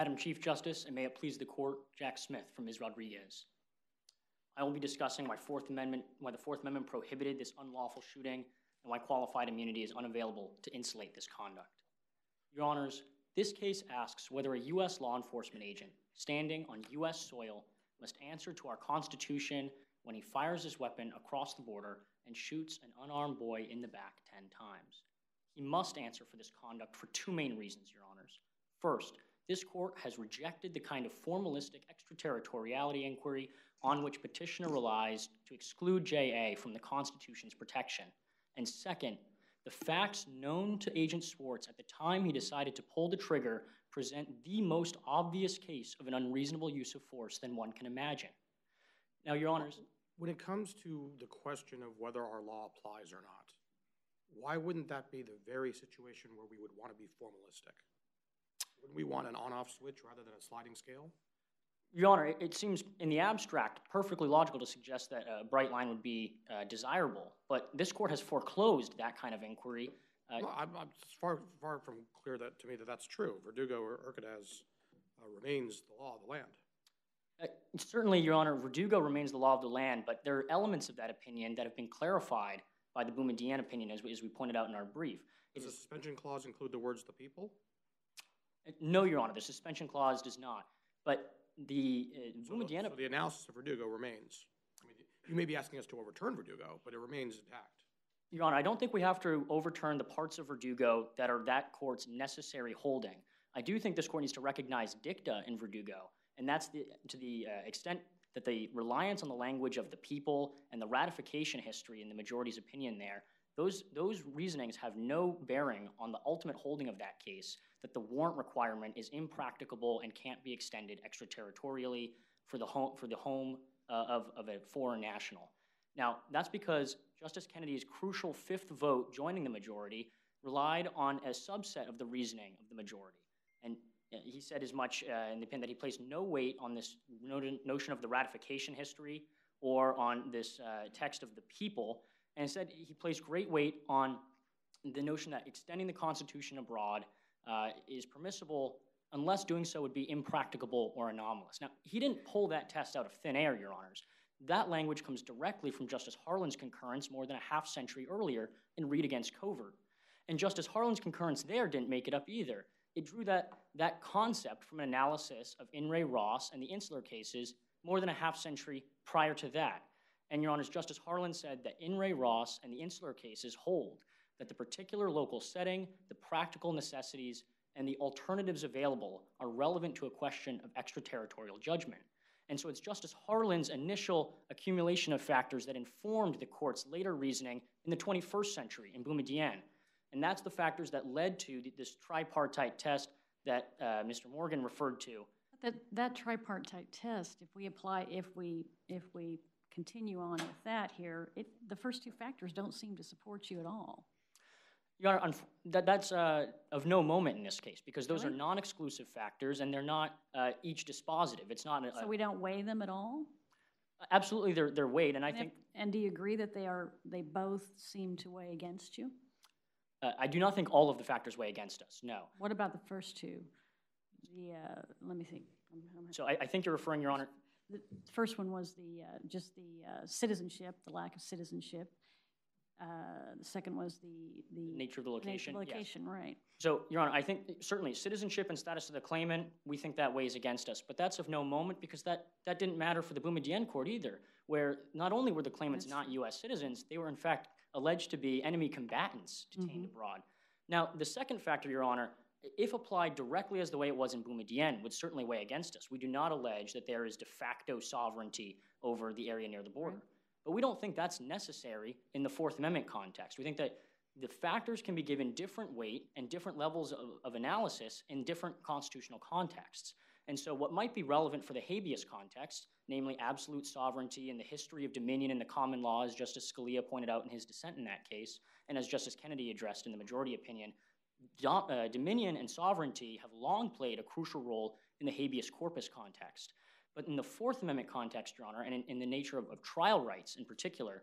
Madam Chief Justice, and may it please the court, Jack Smith from Miz Rodriguez. I will be discussing why, Fourth Amendment, why the Fourth Amendment prohibited this unlawful shooting and why qualified immunity is unavailable to insulate this conduct. Your Honors, this case asks whether a U S law enforcement agent standing on U S soil must answer to our Constitution when he fires his weapon across the border and shoots an unarmed boy in the back ten times. He must answer for this conduct for two main reasons, Your Honors. First, this court has rejected the kind of formalistic extraterritoriality inquiry on which petitioner relies to exclude J A from the Constitution's protection. And second, the facts known to Agent Swartz at the time he decided to pull the trigger present the most obvious case of an unreasonable use of force than one can imagine. Now, Your Honors, when it comes to the question of whether our law applies or not, why wouldn't that be the very situation where we would want to be formalistic? Wouldn't we want an on-off switch rather than a sliding scale? Your Honor, it, it seems in the abstract perfectly logical to suggest that a bright line would be uh, desirable, but this court has foreclosed that kind of inquiry. Uh, well, I'm, I'm far, far from clear that to me that that's true. Verdugo-Urquidez uh, remains the law of the land. Uh, certainly, Your Honor, Verdugo remains the law of the land, but there are elements of that opinion that have been clarified by the Boumediene opinion, as we, as we pointed out in our brief. Does the suspension clause include the words "the people"? Uh, no, Your Honor, the suspension clause does not, but The, uh, so the, so the analysis of Verdugo remains. I mean, you may be asking us to overturn Verdugo, but it remains intact. Your Honor, I don't think we have to overturn the parts of Verdugo that are that court's necessary holding. I do think this court needs to recognize dicta in Verdugo, and that's the, to the uh, extent that the reliance on the language of the people and the ratification history in the majority's opinion there, those, those reasonings have no bearing on the ultimate holding of that case, that the warrant requirement is impracticable and can't be extended extraterritorially for the home, for the home uh, of, of a foreign national. Now, that's because Justice Kennedy's crucial fifth vote joining the majority relied on a subset of the reasoning of the majority. And he said as much uh, in the opinion that he placed no weight on this notion of the ratification history or on this uh, text of the people, and instead he placed great weight on the notion that extending the Constitution abroad Uh, is permissible unless doing so would be impracticable or anomalous. Now, he didn't pull that test out of thin air, Your Honors. That language comes directly from Justice Harlan's concurrence more than a half century earlier in Reed against Covert. And Justice Harlan's concurrence there didn't make it up either. It drew that, that concept from an analysis of In re Ross and the insular cases more than a half century prior to that. And, Your Honors, Justice Harlan said that In re Ross and the insular cases hold that the particular local setting, the practical necessities, and the alternatives available are relevant to a question of extraterritorial judgment. And so it's Justice Harlan's initial accumulation of factors that informed the court's later reasoning in the twenty-first century in Boumediene. And that's the factors that led to the, this tripartite test that uh, Mister Morgan referred to. That, that tripartite test, if we apply, if we, if we continue on with that here, it, the first two factors don't seem to support you at all. Your Honor, that, that's uh, of no moment in this case because those really? are non-exclusive factors and they're not uh, each dispositive. It's not. A, so we don't weigh them at all? Absolutely, they're, they're weighed, and I and think. If, and do you agree that they are? They both seem to weigh against you? Uh, I do not think all of the factors weigh against us. No. What about the first two? The uh, let me think. So I, I think you're referring, Your Honor. The first one was the uh, just the uh, citizenship, the lack of citizenship. Uh, the second was the, the nature of the location. Nature of the location, yes. Right. So, Your Honor, I think certainly citizenship and status of the claimant, we think that weighs against us. But that's of no moment because that, that didn't matter for the Boumediene court either, where not only were the claimants that's... not U S citizens, they were in fact alleged to be enemy combatants detained mm-hmm. abroad. Now, the second factor, Your Honor, if applied directly as the way it was in Boumediene, would certainly weigh against us. We do not allege that there is de facto sovereignty over the area near the border. Right. But we don't think that's necessary in the Fourth Amendment context. We think that the factors can be given different weight and different levels of, of analysis in different constitutional contexts. And so what might be relevant for the habeas context, namely absolute sovereignty and the history of dominion in the common law, as Justice Scalia pointed out in his dissent in that case, and as Justice Kennedy addressed in the majority opinion, do, uh, dominion and sovereignty have long played a crucial role in the habeas corpus context. But in the Fourth Amendment context, Your Honor, and in, in the nature of, of trial rights in particular,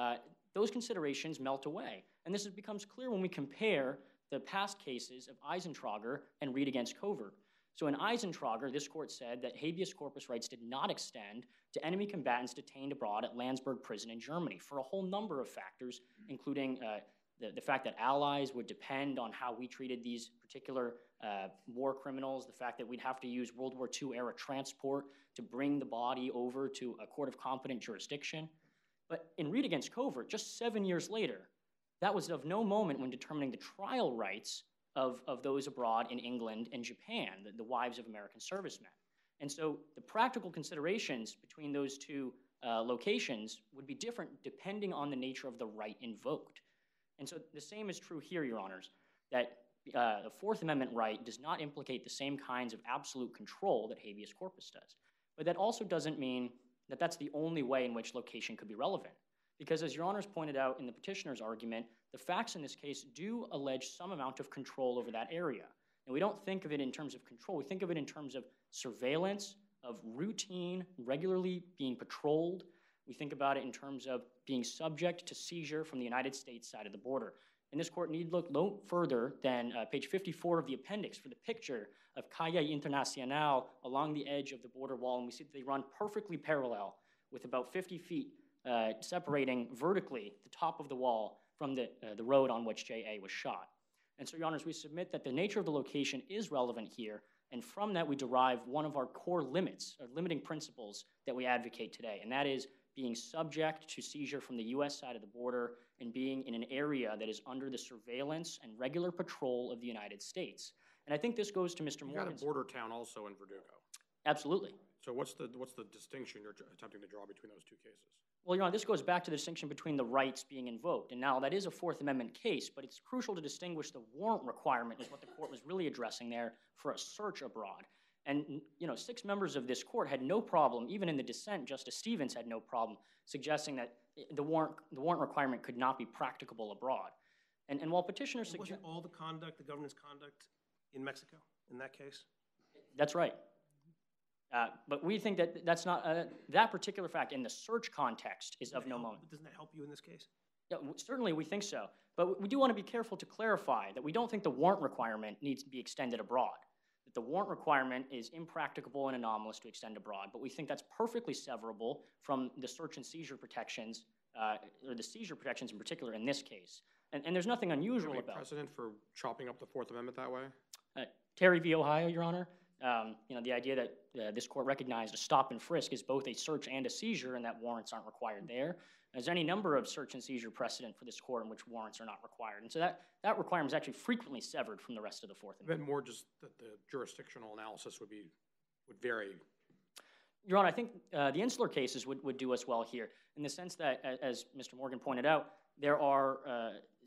uh, those considerations melt away. And this is, becomes clear when we compare the past cases of Eisentrager and Reed against Covert. So in Eisentrager, this court said that habeas corpus rights did not extend to enemy combatants detained abroad at Landsberg prison in Germany for a whole number of factors, including uh, the, the fact that allies would depend on how we treated these particular uh, war criminals, the fact that we'd have to use World War Two era transport to bring the body over to a court of competent jurisdiction. But in Reed v. Covert, just seven years later, that was of no moment when determining the trial rights Of, of those abroad in England and Japan, the, the wives of American servicemen. And so the practical considerations between those two uh, locations would be different depending on the nature of the right invoked. And so the same is true here, Your Honors, that uh, the Fourth Amendment right does not implicate the same kinds of absolute control that habeas corpus does. But that also doesn't mean that that's the only way in which location could be relevant. Because as Your Honors pointed out in the petitioner's argument, the facts in this case do allege some amount of control over that area. And we don't think of it in terms of control. We think of it in terms of surveillance, of routine, regularly being patrolled. We think about it in terms of being subject to seizure from the United States side of the border. And this court need look no further than uh, page fifty-four of the appendix for the picture of Calle Internacional along the edge of the border wall. And we see that they run perfectly parallel with about fifty feet Uh, separating vertically the top of the wall from the, uh, the road on which J A was shot. And so, Your Honors, we submit that the nature of the location is relevant here, and from that we derive one of our core limits, or limiting principles that we advocate today, and that is being subject to seizure from the U S side of the border and being in an area that is under the surveillance and regular patrol of the United States. And I think this goes to Mister Morgan's. You've got a border town also in Verdugo. Absolutely. So what's the, what's the distinction you're attempting to draw between those two cases? Well, Your Honor, this goes back to the distinction between the rights being invoked. And now that is a Fourth Amendment case, but it's crucial to distinguish the warrant requirement is what the court was really addressing there for a search abroad. And, you know, six members of this court had no problem, even in the dissent, Justice Stevens had no problem suggesting that the warrant, the warrant requirement could not be practicable abroad. And, and while petitioners suggest— Wasn't all the conduct, the government's conduct in Mexico in that case? That's right. Uh, but we think that that's not, uh, that particular fact in the search context is of no moment. Doesn't that help you in this case? Yeah, w certainly we think so. But we do want to be careful to clarify that we don't think the warrant requirement needs to be extended abroad. That the warrant requirement is impracticable and anomalous to extend abroad, but we think that's perfectly severable from the search and seizure protections, uh, or the seizure protections in particular in this case. And, and there's nothing unusual about it. Is there any precedent for chopping up the Fourth Amendment that way? Uh, Terry v. Ohio, Your Honor. Um, you know, the idea that uh, this court recognized a stop and frisk is both a search and a seizure, and that warrants aren't required there. There's any number of search and seizure precedent for this court in which warrants are not required. And so that, that requirement is actually frequently severed from the rest of the Fourth Amendment. Then more just that the jurisdictional analysis would be, would vary. Your Honor, I think uh, the insular cases would, would do us well here in the sense that, as Mister Morgan pointed out, there are uh,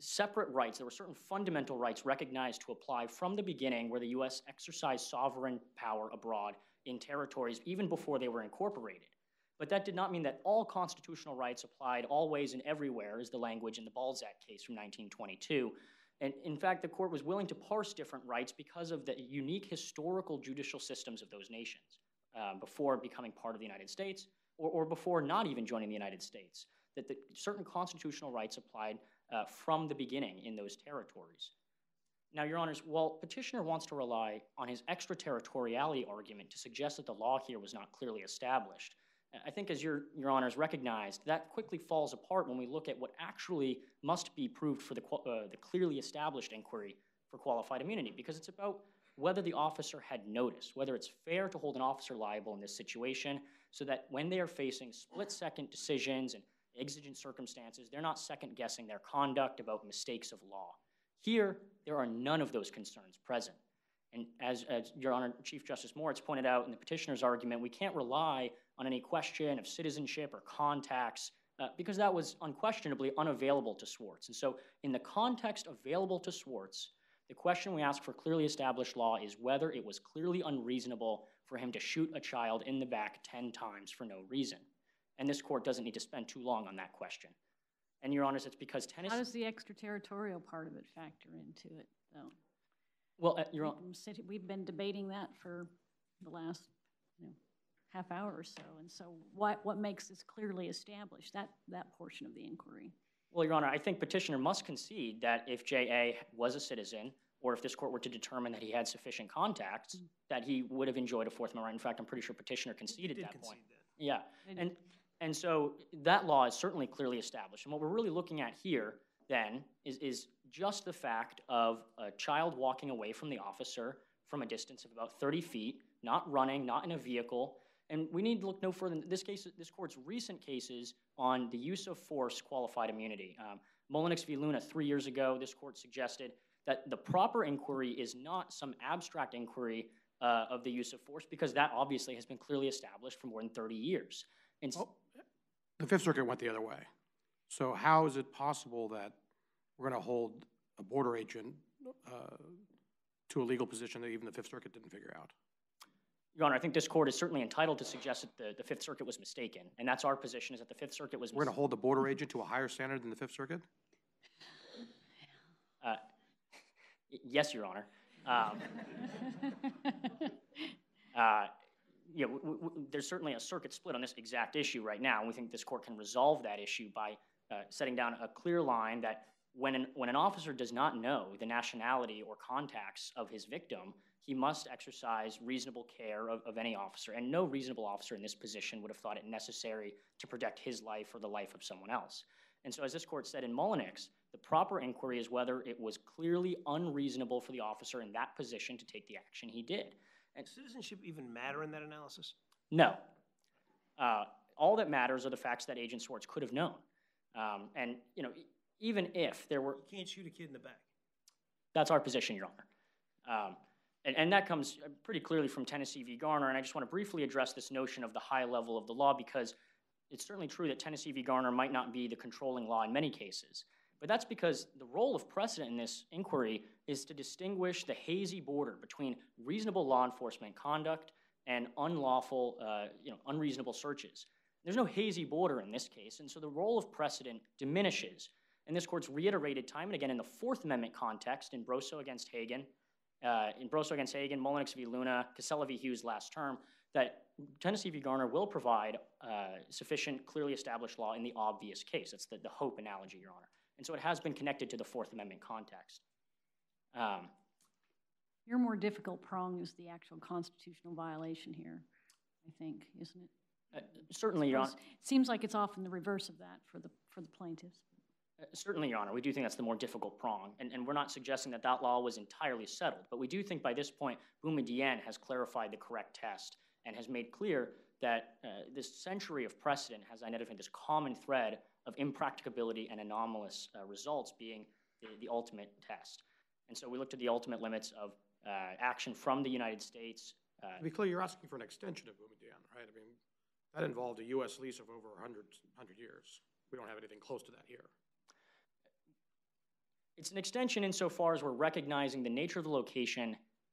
separate rights. There were certain fundamental rights recognized to apply from the beginning where the U S exercised sovereign power abroad in territories even before they were incorporated. But that did not mean that all constitutional rights applied always and everywhere, is the language in the Balzac case from nineteen twenty-two. And in fact, the court was willing to parse different rights because of the unique historical judicial systems of those nations uh, before becoming part of the United States or, or before not even joining the United States. That the certain constitutional rights applied uh, from the beginning in those territories. Now, Your Honors, while petitioner wants to rely on his extraterritoriality argument to suggest that the law here was not clearly established, I think as Your, your Honors recognized, that quickly falls apart when we look at what actually must be proved for the, uh, the clearly established inquiry for qualified immunity, because it's about whether the officer had notice, whether it's fair to hold an officer liable in this situation so that when they are facing split-second decisions and exigent circumstances, they're not second-guessing their conduct about mistakes of law. Here, there are none of those concerns present. And as, as Your Honor, Chief Justice Moritz pointed out in the petitioner's argument, we can't rely on any question of citizenship or contacts uh, because that was unquestionably unavailable to Swartz. And so in the context available to Swartz, the question we ask for clearly established law is whether it was clearly unreasonable for him to shoot a child in the back ten times for no reason. And this court doesn't need to spend too long on that question. And, Your Honors, it's because Tennessee— How does the extraterritorial part of it factor into it, though? Well, uh, Your Honor— We've been debating that for the last you know, half hour or so, and so what, what makes this clearly established, that, that portion of the inquiry? Well, Your Honor, I think petitioner must concede that if J A was a citizen or if this court were to determine that he had sufficient contacts, that he would have enjoyed a Fourth Amendment right. In fact, I'm pretty sure Petitioner conceded that point. That. Yeah, and and so that law is certainly clearly established. And what we're really looking at here then is, is just the fact of a child walking away from the officer from a distance of about thirty feet, not running, not in a vehicle. And we need to look no further than this case, this court's recent cases on the use of force qualified immunity. Um, Mullenix v. Luna three years ago, this court suggested that the proper inquiry is not some abstract inquiry uh, of the use of force, because that obviously has been clearly established for more than thirty years. And well, the Fifth Circuit went the other way. So how is it possible that we're going to hold a border agent uh, to a legal position that even the Fifth Circuit didn't figure out? Your Honor, I think this court is certainly entitled to suggest that the, the Fifth Circuit was mistaken, and that's our position, is that the Fifth Circuit was mistaken. We're going to hold the border agent to a higher standard than the Fifth Circuit? Uh, yes, Your Honor. Um, uh, you know, w w there's certainly a circuit split on this exact issue right now, and we think this court can resolve that issue by uh, setting down a clear line that when an, when an officer does not know the nationality or contacts of his victim, he must exercise reasonable care of, of any officer, and no reasonable officer in this position would have thought it necessary to protect his life or the life of someone else. And so as this court said in Mullenix, the proper inquiry is whether it was clearly unreasonable for the officer in that position to take the action he did. And does citizenship even matter in that analysis? No. Uh, all that matters are the facts that Agent Swartz could have known. Um, and, you know, even if there were... You can't shoot a kid in the back. That's our position, Your Honor. Um, And, and that comes pretty clearly from Tennessee v. Garner, and I just want to briefly address this notion of the high level of the law, because it's certainly true that Tennessee v. Garner might not be the controlling law in many cases, but that's because the role of precedent in this inquiry is to distinguish the hazy border between reasonable law enforcement conduct and unlawful, uh, you know, unreasonable searches. There's no hazy border in this case, and so the role of precedent diminishes, and this court's reiterated time and again in the Fourth Amendment context in Brosseau against Haugen, Uh, in Brosseau against Haugen, Mullenix v. Luna, Casella v. Hughes last term, that Tennessee v. Garner will provide uh, sufficient, clearly established law in the obvious case. That's the, the hope analogy, Your Honor. And so it has been connected to the Fourth Amendment context. Um, Your more difficult prong is the actual constitutional violation here, I think, isn't it? Uh, certainly, Your Honor. It seems like it's often the reverse of that for the, for the plaintiffs. Uh, certainly, Your Honor, we do think that's the more difficult prong, and, and we're not suggesting that that law was entirely settled, but we do think by this point, Boumediene has clarified the correct test and has made clear that uh, this century of precedent has identified this common thread of impracticability and anomalous uh, results being the, the ultimate test. And so we looked at the ultimate limits of uh, action from the United States. Uh, to be clear, you're asking for an extension of Boumediene, right? I mean, that involved a U S lease of over one hundred years. We don't have anything close to that here. It's an extension insofar as we're recognizing the nature of the location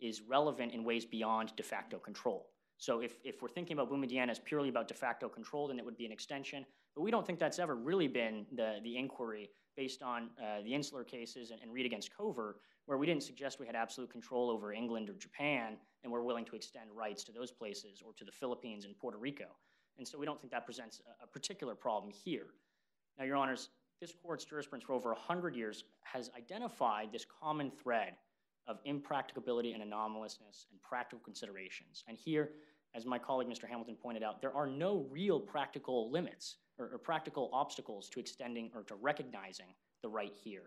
is relevant in ways beyond de facto control. So if, if we're thinking about Boumediene as purely about de facto control, then it would be an extension. But we don't think that's ever really been the, the inquiry based on uh, the Insular cases and, and Reed against Covert, where we didn't suggest we had absolute control over England or Japan, and we're willing to extend rights to those places or to the Philippines and Puerto Rico. And so we don't think that presents a, a particular problem here. Now, Your Honors, this court's jurisprudence for over one hundred years has identified this common thread of impracticability and anomalousness and practical considerations. And here, as my colleague Mister Hamilton pointed out, there are no real practical limits or, or practical obstacles to extending or to recognizing the right here.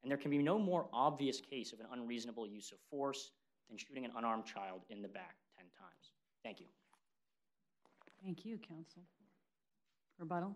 And there can be no more obvious case of an unreasonable use of force than shooting an unarmed child in the back ten times. Thank you. Thank you, counsel. Rebuttal?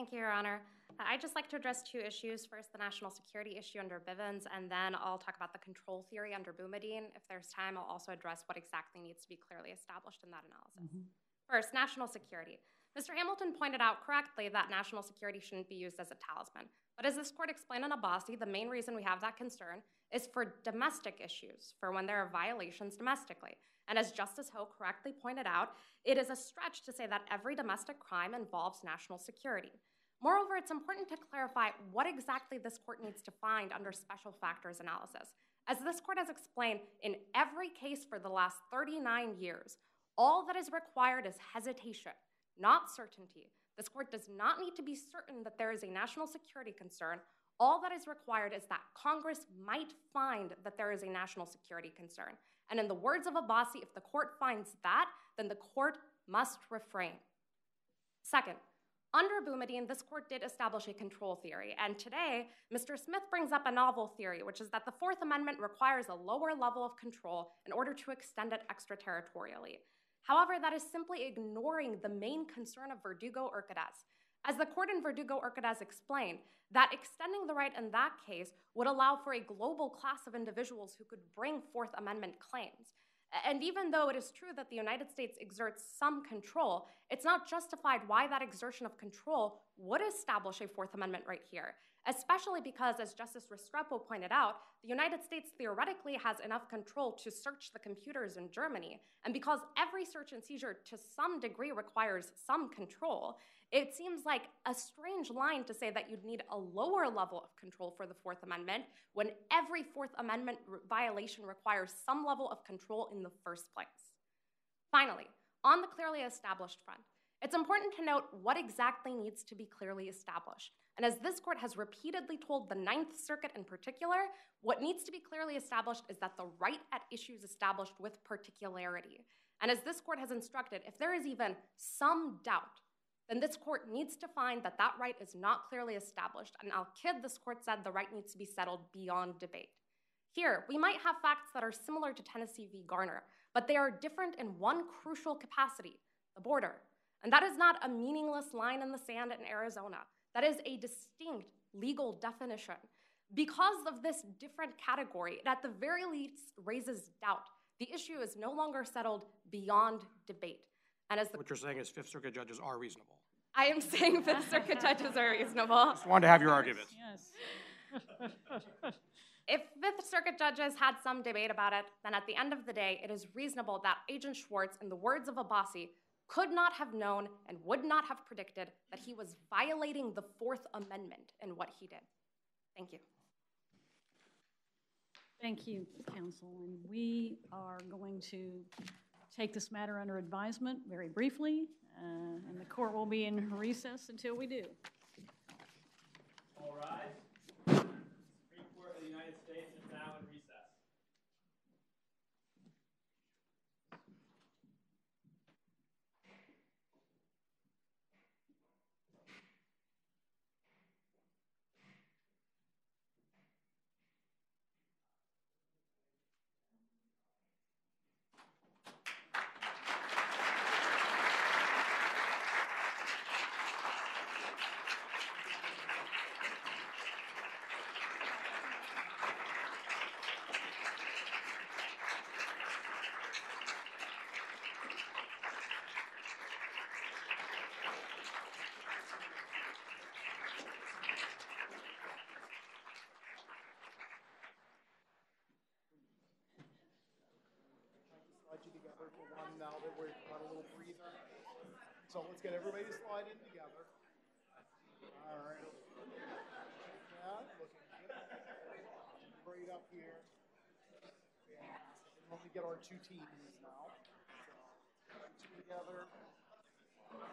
Thank you, Your Honor. I'd just like to address two issues. First, the national security issue under Bivens, and then I'll talk about the control theory under Boumediene. If there's time, I'll also address what exactly needs to be clearly established in that analysis. Mm-hmm. First, national security. Mister Hamilton pointed out correctly that national security shouldn't be used as a talisman. But as this court explained in Abbasi, the main reason we have that concern is for domestic issues, for when there are violations domestically. And as Justice Ho correctly pointed out, it is a stretch to say that every domestic crime involves national security. Moreover, it's important to clarify what exactly this court needs to find under special factors analysis. As this court has explained, in every case for the last thirty-nine years, all that is required is hesitation, not certainty, This court does not need to be certain that there is a national security concern. All that is required is that Congress might find that there is a national security concern. And in the words of Abbasi, if the court finds that, then the court must refrain. Second, under Boumediene, this court did establish a control theory, and today, Mister Smith brings up a novel theory, which is that the Fourth Amendment requires a lower level of control in order to extend it extraterritorially. However, that is simply ignoring the main concern of Verdugo-Urquidez. As the court in Verdugo-Urquidez explained, that extending the right in that case would allow for a global class of individuals who could bring Fourth Amendment claims. And even though it is true that the United States exerts some control, it's not justified why that exertion of control would establish a Fourth Amendment right here, especially because, as Justice Restrepo pointed out, the United States theoretically has enough control to search the computers in Germany, and because every search and seizure to some degree requires some control, it seems like a strange line to say that you'd need a lower level of control for the Fourth Amendment when every Fourth Amendment re- violation requires some level of control in the first place. Finally, on the clearly established front, it's important to note what exactly needs to be clearly established. And as this court has repeatedly told the Ninth Circuit in particular, what needs to be clearly established is that the right at issue is established with particularity. And as this court has instructed, if there is even some doubt, then this court needs to find that that right is not clearly established. And Al-Kidd, this court said the right needs to be settled beyond debate. Here, we might have facts that are similar to Tennessee v. Garner, but they are different in one crucial capacity, the border. And that is not a meaningless line in the sand in Arizona. That is a distinct legal definition. Because of this different category, it at the very least raises doubt. The issue is no longer settled beyond debate. And as the what you're saying is Fifth Circuit judges are reasonable. I am saying Fifth Circuit judges are reasonable. Just wanted to have your arguments. Yes. If Fifth Circuit judges had some debate about it, then at the end of the day, it is reasonable that Agent Swartz, in the words of Abbasi, could not have known and would not have predicted that he was violating the Fourth Amendment in what he did. Thank you. Thank you, counsel. And we are going to take this matter under advisement very briefly, uh, and the court will be in recess until we do. All rise. The Supreme Court of the United States is now in recess. Now that we've got a little breather. So let's get everybody to slide in together. All right. Yeah, looking good. Right up here. Yeah. And let me get our two teams now. So, two together. Great.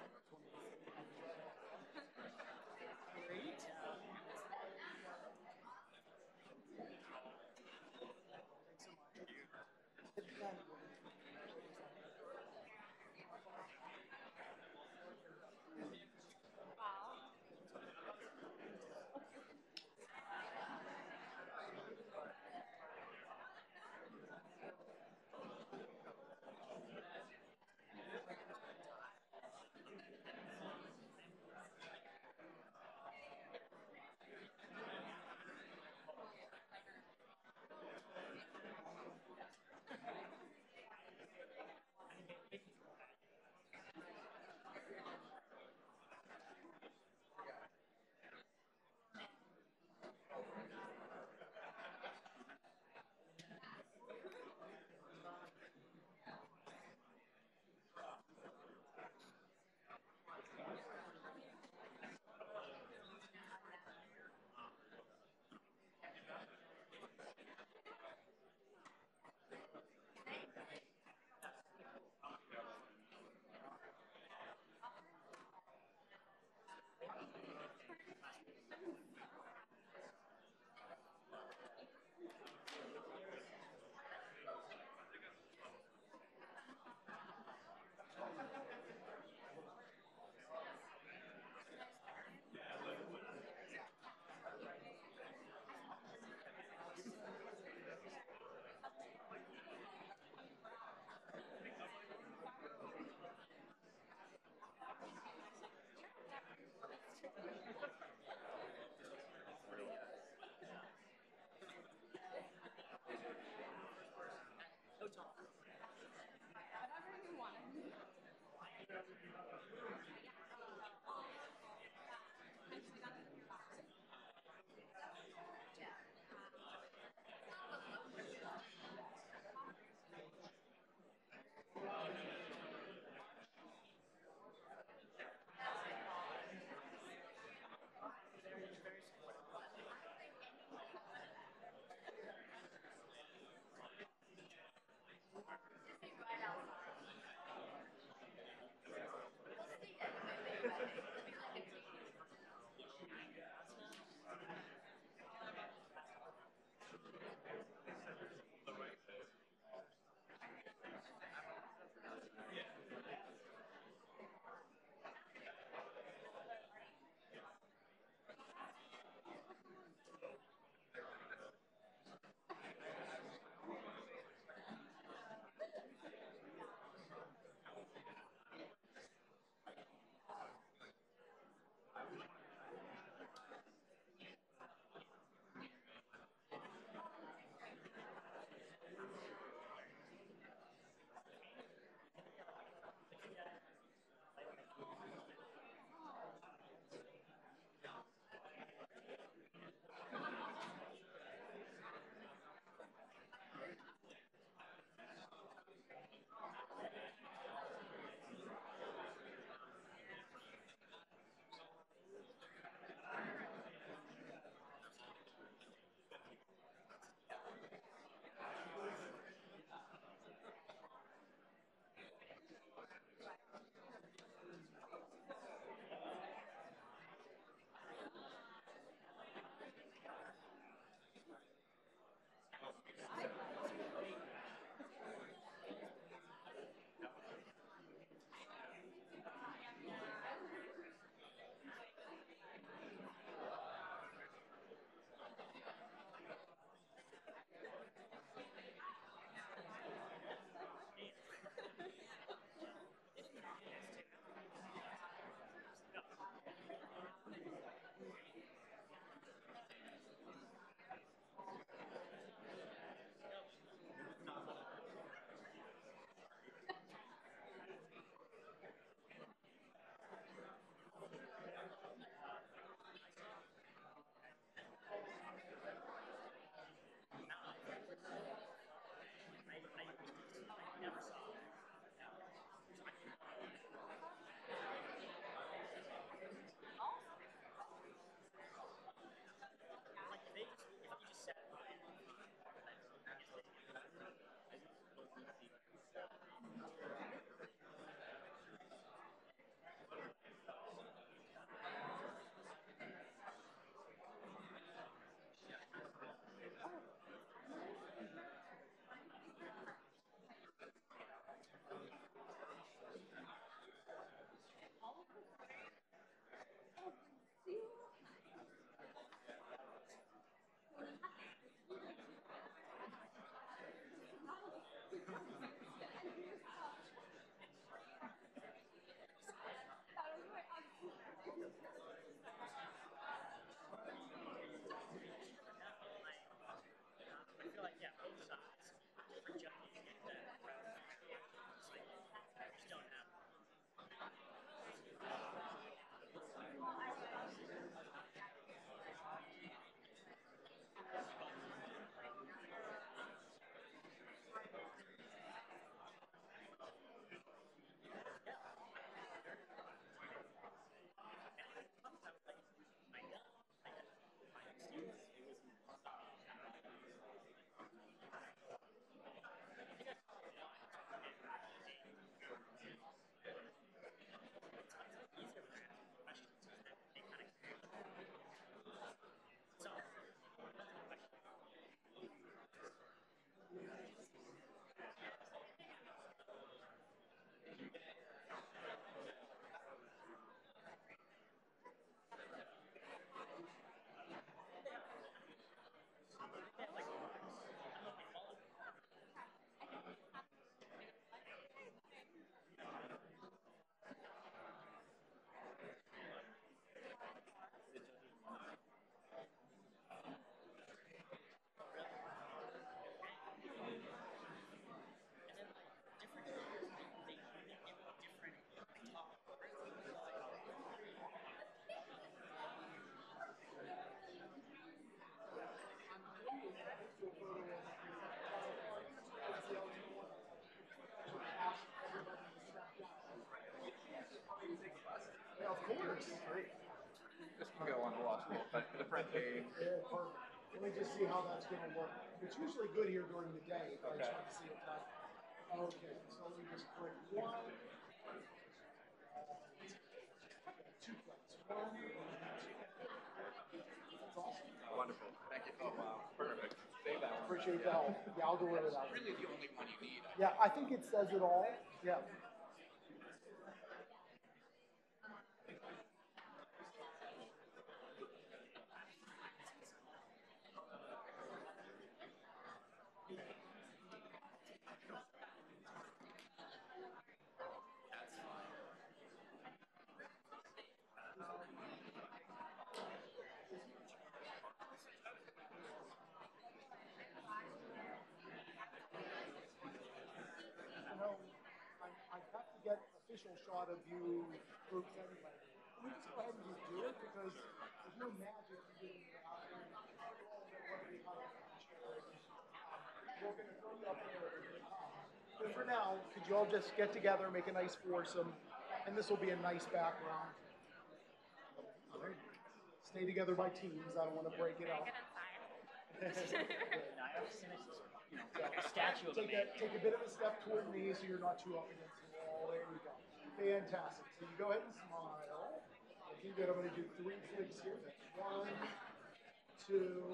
can go on to law school, but for the front page. Yeah, perfect. Let me just see how that's going to work. It's usually good here during the day, but okay. I just want to see it done. Okay, so let me just click one. Two clicks. One. That's awesome. Wonderful. Thank you. Oh, wow. Perfect. Save that one. Appreciate the help. Yeah, I'll do it without it. It's really the only one you need. I yeah, think. I think it says it all. Yeah. Shot of you groups anyway. Can we just go ahead and just do it? Because there's no magic in doing it. We're going to throw you up there. But for now, could you all just get together, make a nice foursome, and this will be a nice background. All right. Stay together by teams. I don't want to break it up. You know, a statue of take, a, take a bit of a step toward me so you're not too up against the wall. There you go. Fantastic. So you go ahead and smile. If you good, I'm going to do three flicks here. That's one, two,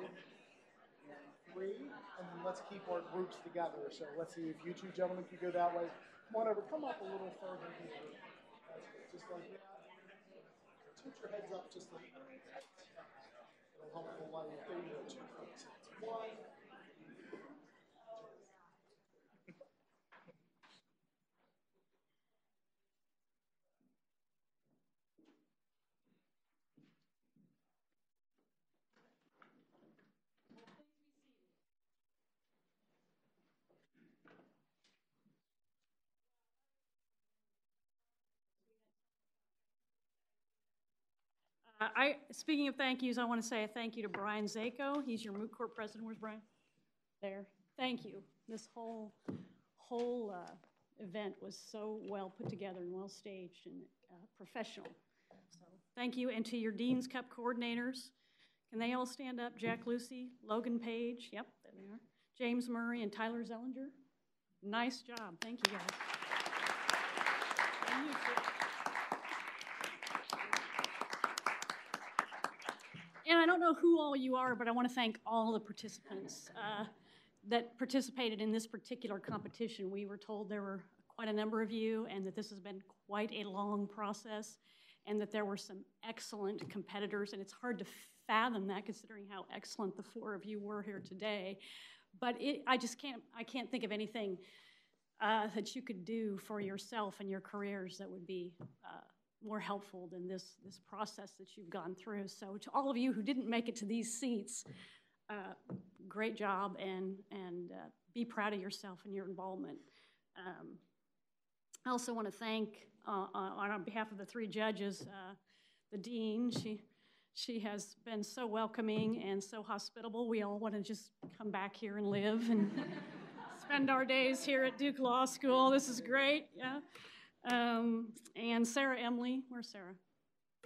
and three. And then let's keep our groups together. So let's see if you two gentlemen can go that way. Come on over. Come up a little further here. That's good. Just like that. Put your heads up just like that. It'll help the light. There you go. Two flicks. That's one. I, speaking of thank yous, I want to say a thank you to Brian Zayko. He's your moot court president. Where's Brian? There. Thank you. This whole whole uh, event was so well put together and well staged and uh, professional. So thank you. And to your Dean's Cup coordinators. Can they all stand up? Jack Lucy, Logan Page. Yep, there they are. James Murray and Tyler Zellinger. Nice job. Thank you, guys. Thank you, sir. And I don't know who all you are, but I want to thank all the participants uh, that participated in this particular competition. We were told there were quite a number of you and that this has been quite a long process and that there were some excellent competitors. And it's hard to fathom that considering how excellent the four of you were here today. But it, I just can't, I can't think of anything uh, that you could do for yourself and your careers that would be uh, more helpful than this, this process that you've gone through. So to all of you who didn't make it to these seats, uh, great job, and, and uh, be proud of yourself and your involvement. Um, I also want to thank, uh, on, on behalf of the three judges, uh, the dean. She, she has been so welcoming and so hospitable. We all want to just come back here and live and spend our days here at Duke Law School. This is great, yeah. Um, and Sarah Emily, where's Sarah?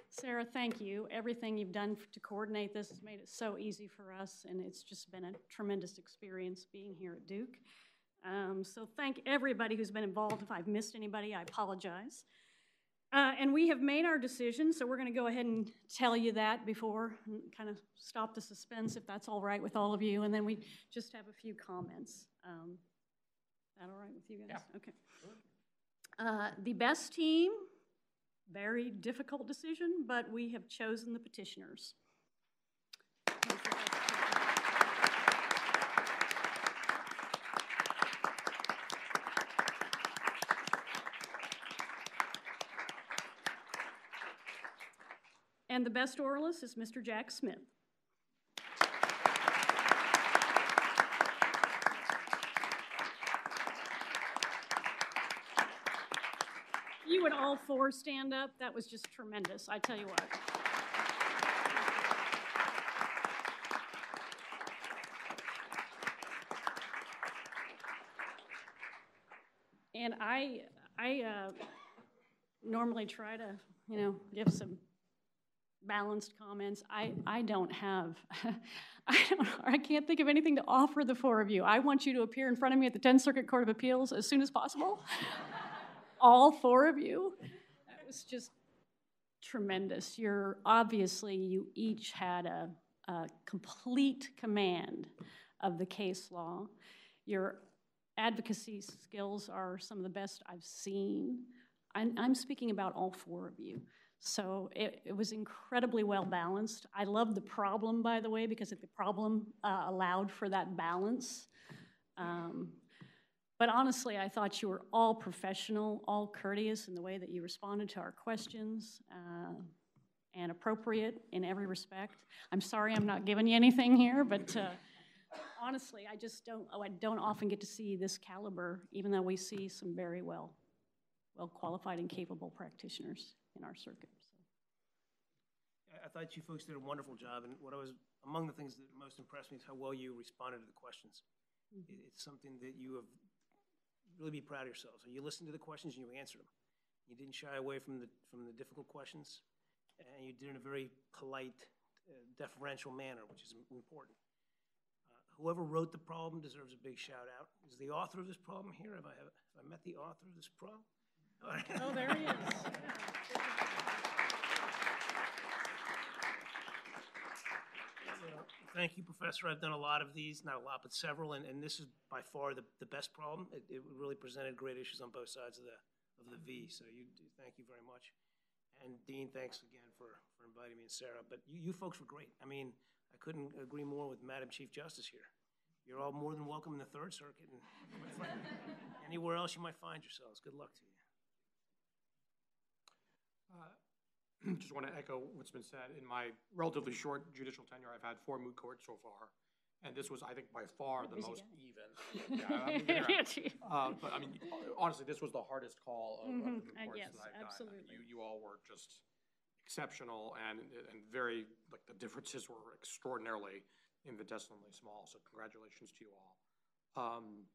Sarah, thank you. Everything you've done to coordinate this has made it so easy for us, and it's just been a tremendous experience being here at Duke. Um, so thank everybody who's been involved. If I've missed anybody, I apologize. Uh, and we have made our decision, so we're going to go ahead and tell you that before, and kind of stop the suspense if that's all right with all of you, and then we just have a few comments. Um, is that all right with you guys? Yeah. Okay. Sure. Uh, the best team, very difficult decision, but we have chosen the petitioners. And the best oralist is Mister Jack Smith. Would all four stand up? That was just tremendous, I tell you what. And I, I uh, normally try to, you know, give some balanced comments. I, I don't have, I, don't, I can't think of anything to offer the four of you. I want you to appear in front of me at the tenth Circuit Court of Appeals as soon as possible. All four of you. That was just tremendous. You're obviously, you each had a, a complete command of the case law. Your advocacy skills are some of the best I've seen. I'm, I'm speaking about all four of you. So it, it was incredibly well balanced. I love the problem, by the way, because the problem uh, allowed for that balance. Um, but honestly, I thought you were all professional, all courteous in the way that you responded to our questions, uh, and appropriate in every respect. I'm sorry I'm not giving you anything here, but uh, honestly, I just don't, oh, I don't often get to see this caliber, even though we see some very well, well-qualified and capable practitioners in our circuit. So. I thought you folks did a wonderful job, and what I was, among the things that most impressed me is how well you responded to the questions. Mm-hmm. It's something that you have, really be proud of yourselves. So you listened to the questions and you answered them. You didn't shy away from the, from the difficult questions, and you did it in a very polite, uh, deferential manner, which is important. Uh, whoever wrote the problem deserves a big shout out. Is the author of this problem here? Have I, have, have I met the author of this problem? Oh, there he is. So, thank you, Professor. I've done a lot of these, not a lot, but several, and, and this is by far the, the best problem. It, it really presented great issues on both sides of the of the V, so you thank you very much. And Dean, thanks again for, for inviting me, and Sarah. But you, you folks were great. I mean, I couldn't agree more with Madam Chief Justice here. You're all more than welcome in the Third Circuit, and anywhere else you might find yourselves. Good luck to you. Uh, just want to echo what's been said. In my relatively short judicial tenure, I've had four moot courts so far, and this was, I think, by far the most even. Yeah, I'm moving around. Uh, but I mean, honestly, this was the hardest call of, mm-hmm. of the moot courts uh, yes, that I've absolutely. done. I mean, you, you all were just exceptional, and and very like the differences were extraordinarily infinitesimally small. So congratulations to you all. Um,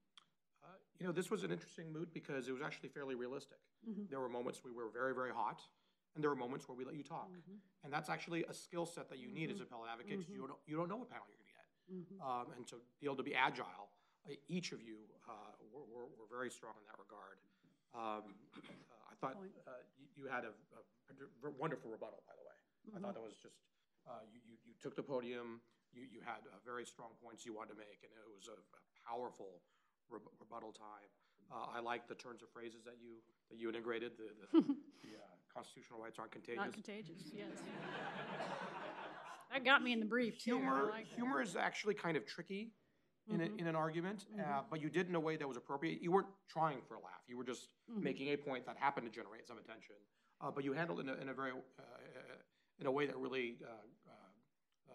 Uh, you know, this was an interesting moot because it was actually fairly realistic. Mm-hmm. There were moments we were very, very hot, and there were moments where we let you talk. Mm-hmm. And that's actually a skill set that you mm-hmm. need as a appellate advocate because mm-hmm. you, don't, you don't know what panel you're going to get. Mm-hmm. um, and so be able to be agile, uh, each of you uh, were, were, were very strong in that regard. Um, uh, I thought uh, you, you had a, a wonderful rebuttal, by the way. Mm-hmm. I thought that was just, uh, you, you, you took the podium, you, you had uh, very strong points you wanted to make, and it was a, a powerful rebuttal time. Uh, I like the turns of phrases that you that you integrated. The, the, the uh, constitutional rights aren't contagious. Not contagious, yes. That got me in the brief, too. Humor, like humor is actually kind of tricky in, mm-hmm. a, in an argument, mm-hmm. uh, but you did in a way that was appropriate. You weren't trying for a laugh. You were just mm-hmm. making a point that happened to generate some attention, uh, but you handled it in a, in a very, uh, in a way that really uh, uh, uh,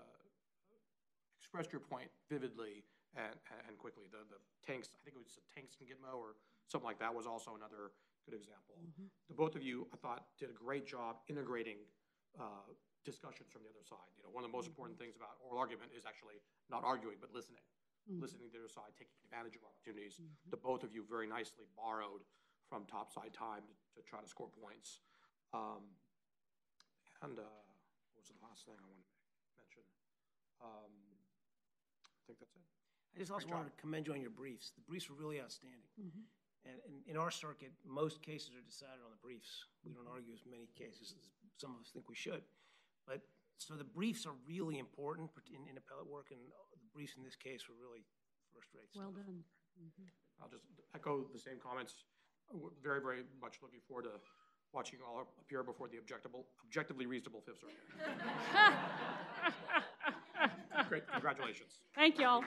expressed your point vividly and, and quickly. The, the tanks, I think it was a tanks and Gitmo or something like that, was also another good example. Mm-hmm. The both of you, I thought, did a great job integrating uh, discussions from the other side. You know, one of the most mm-hmm. important things about oral argument is actually not arguing, but listening. Mm-hmm. Listening to the other side, taking advantage of opportunities. Mm-hmm. The both of you very nicely borrowed from topside time to, to try to score points. Um, and uh, what was the last thing I wanted to mention? Um, I think that's it. I just also wanted to commend you on your briefs. The briefs were really outstanding. Mm-hmm. And in, in our circuit, most cases are decided on the briefs. We don't argue as many cases as some of us think we should. But so the briefs are really important in, in appellate work, and the briefs in this case were really first rate stuff. Well done. Mm-hmm. I'll just echo the same comments. We're very, very much looking forward to watching you all appear before the objectable, objectively reasonable Fifth Circuit. Great, congratulations. Thank you all.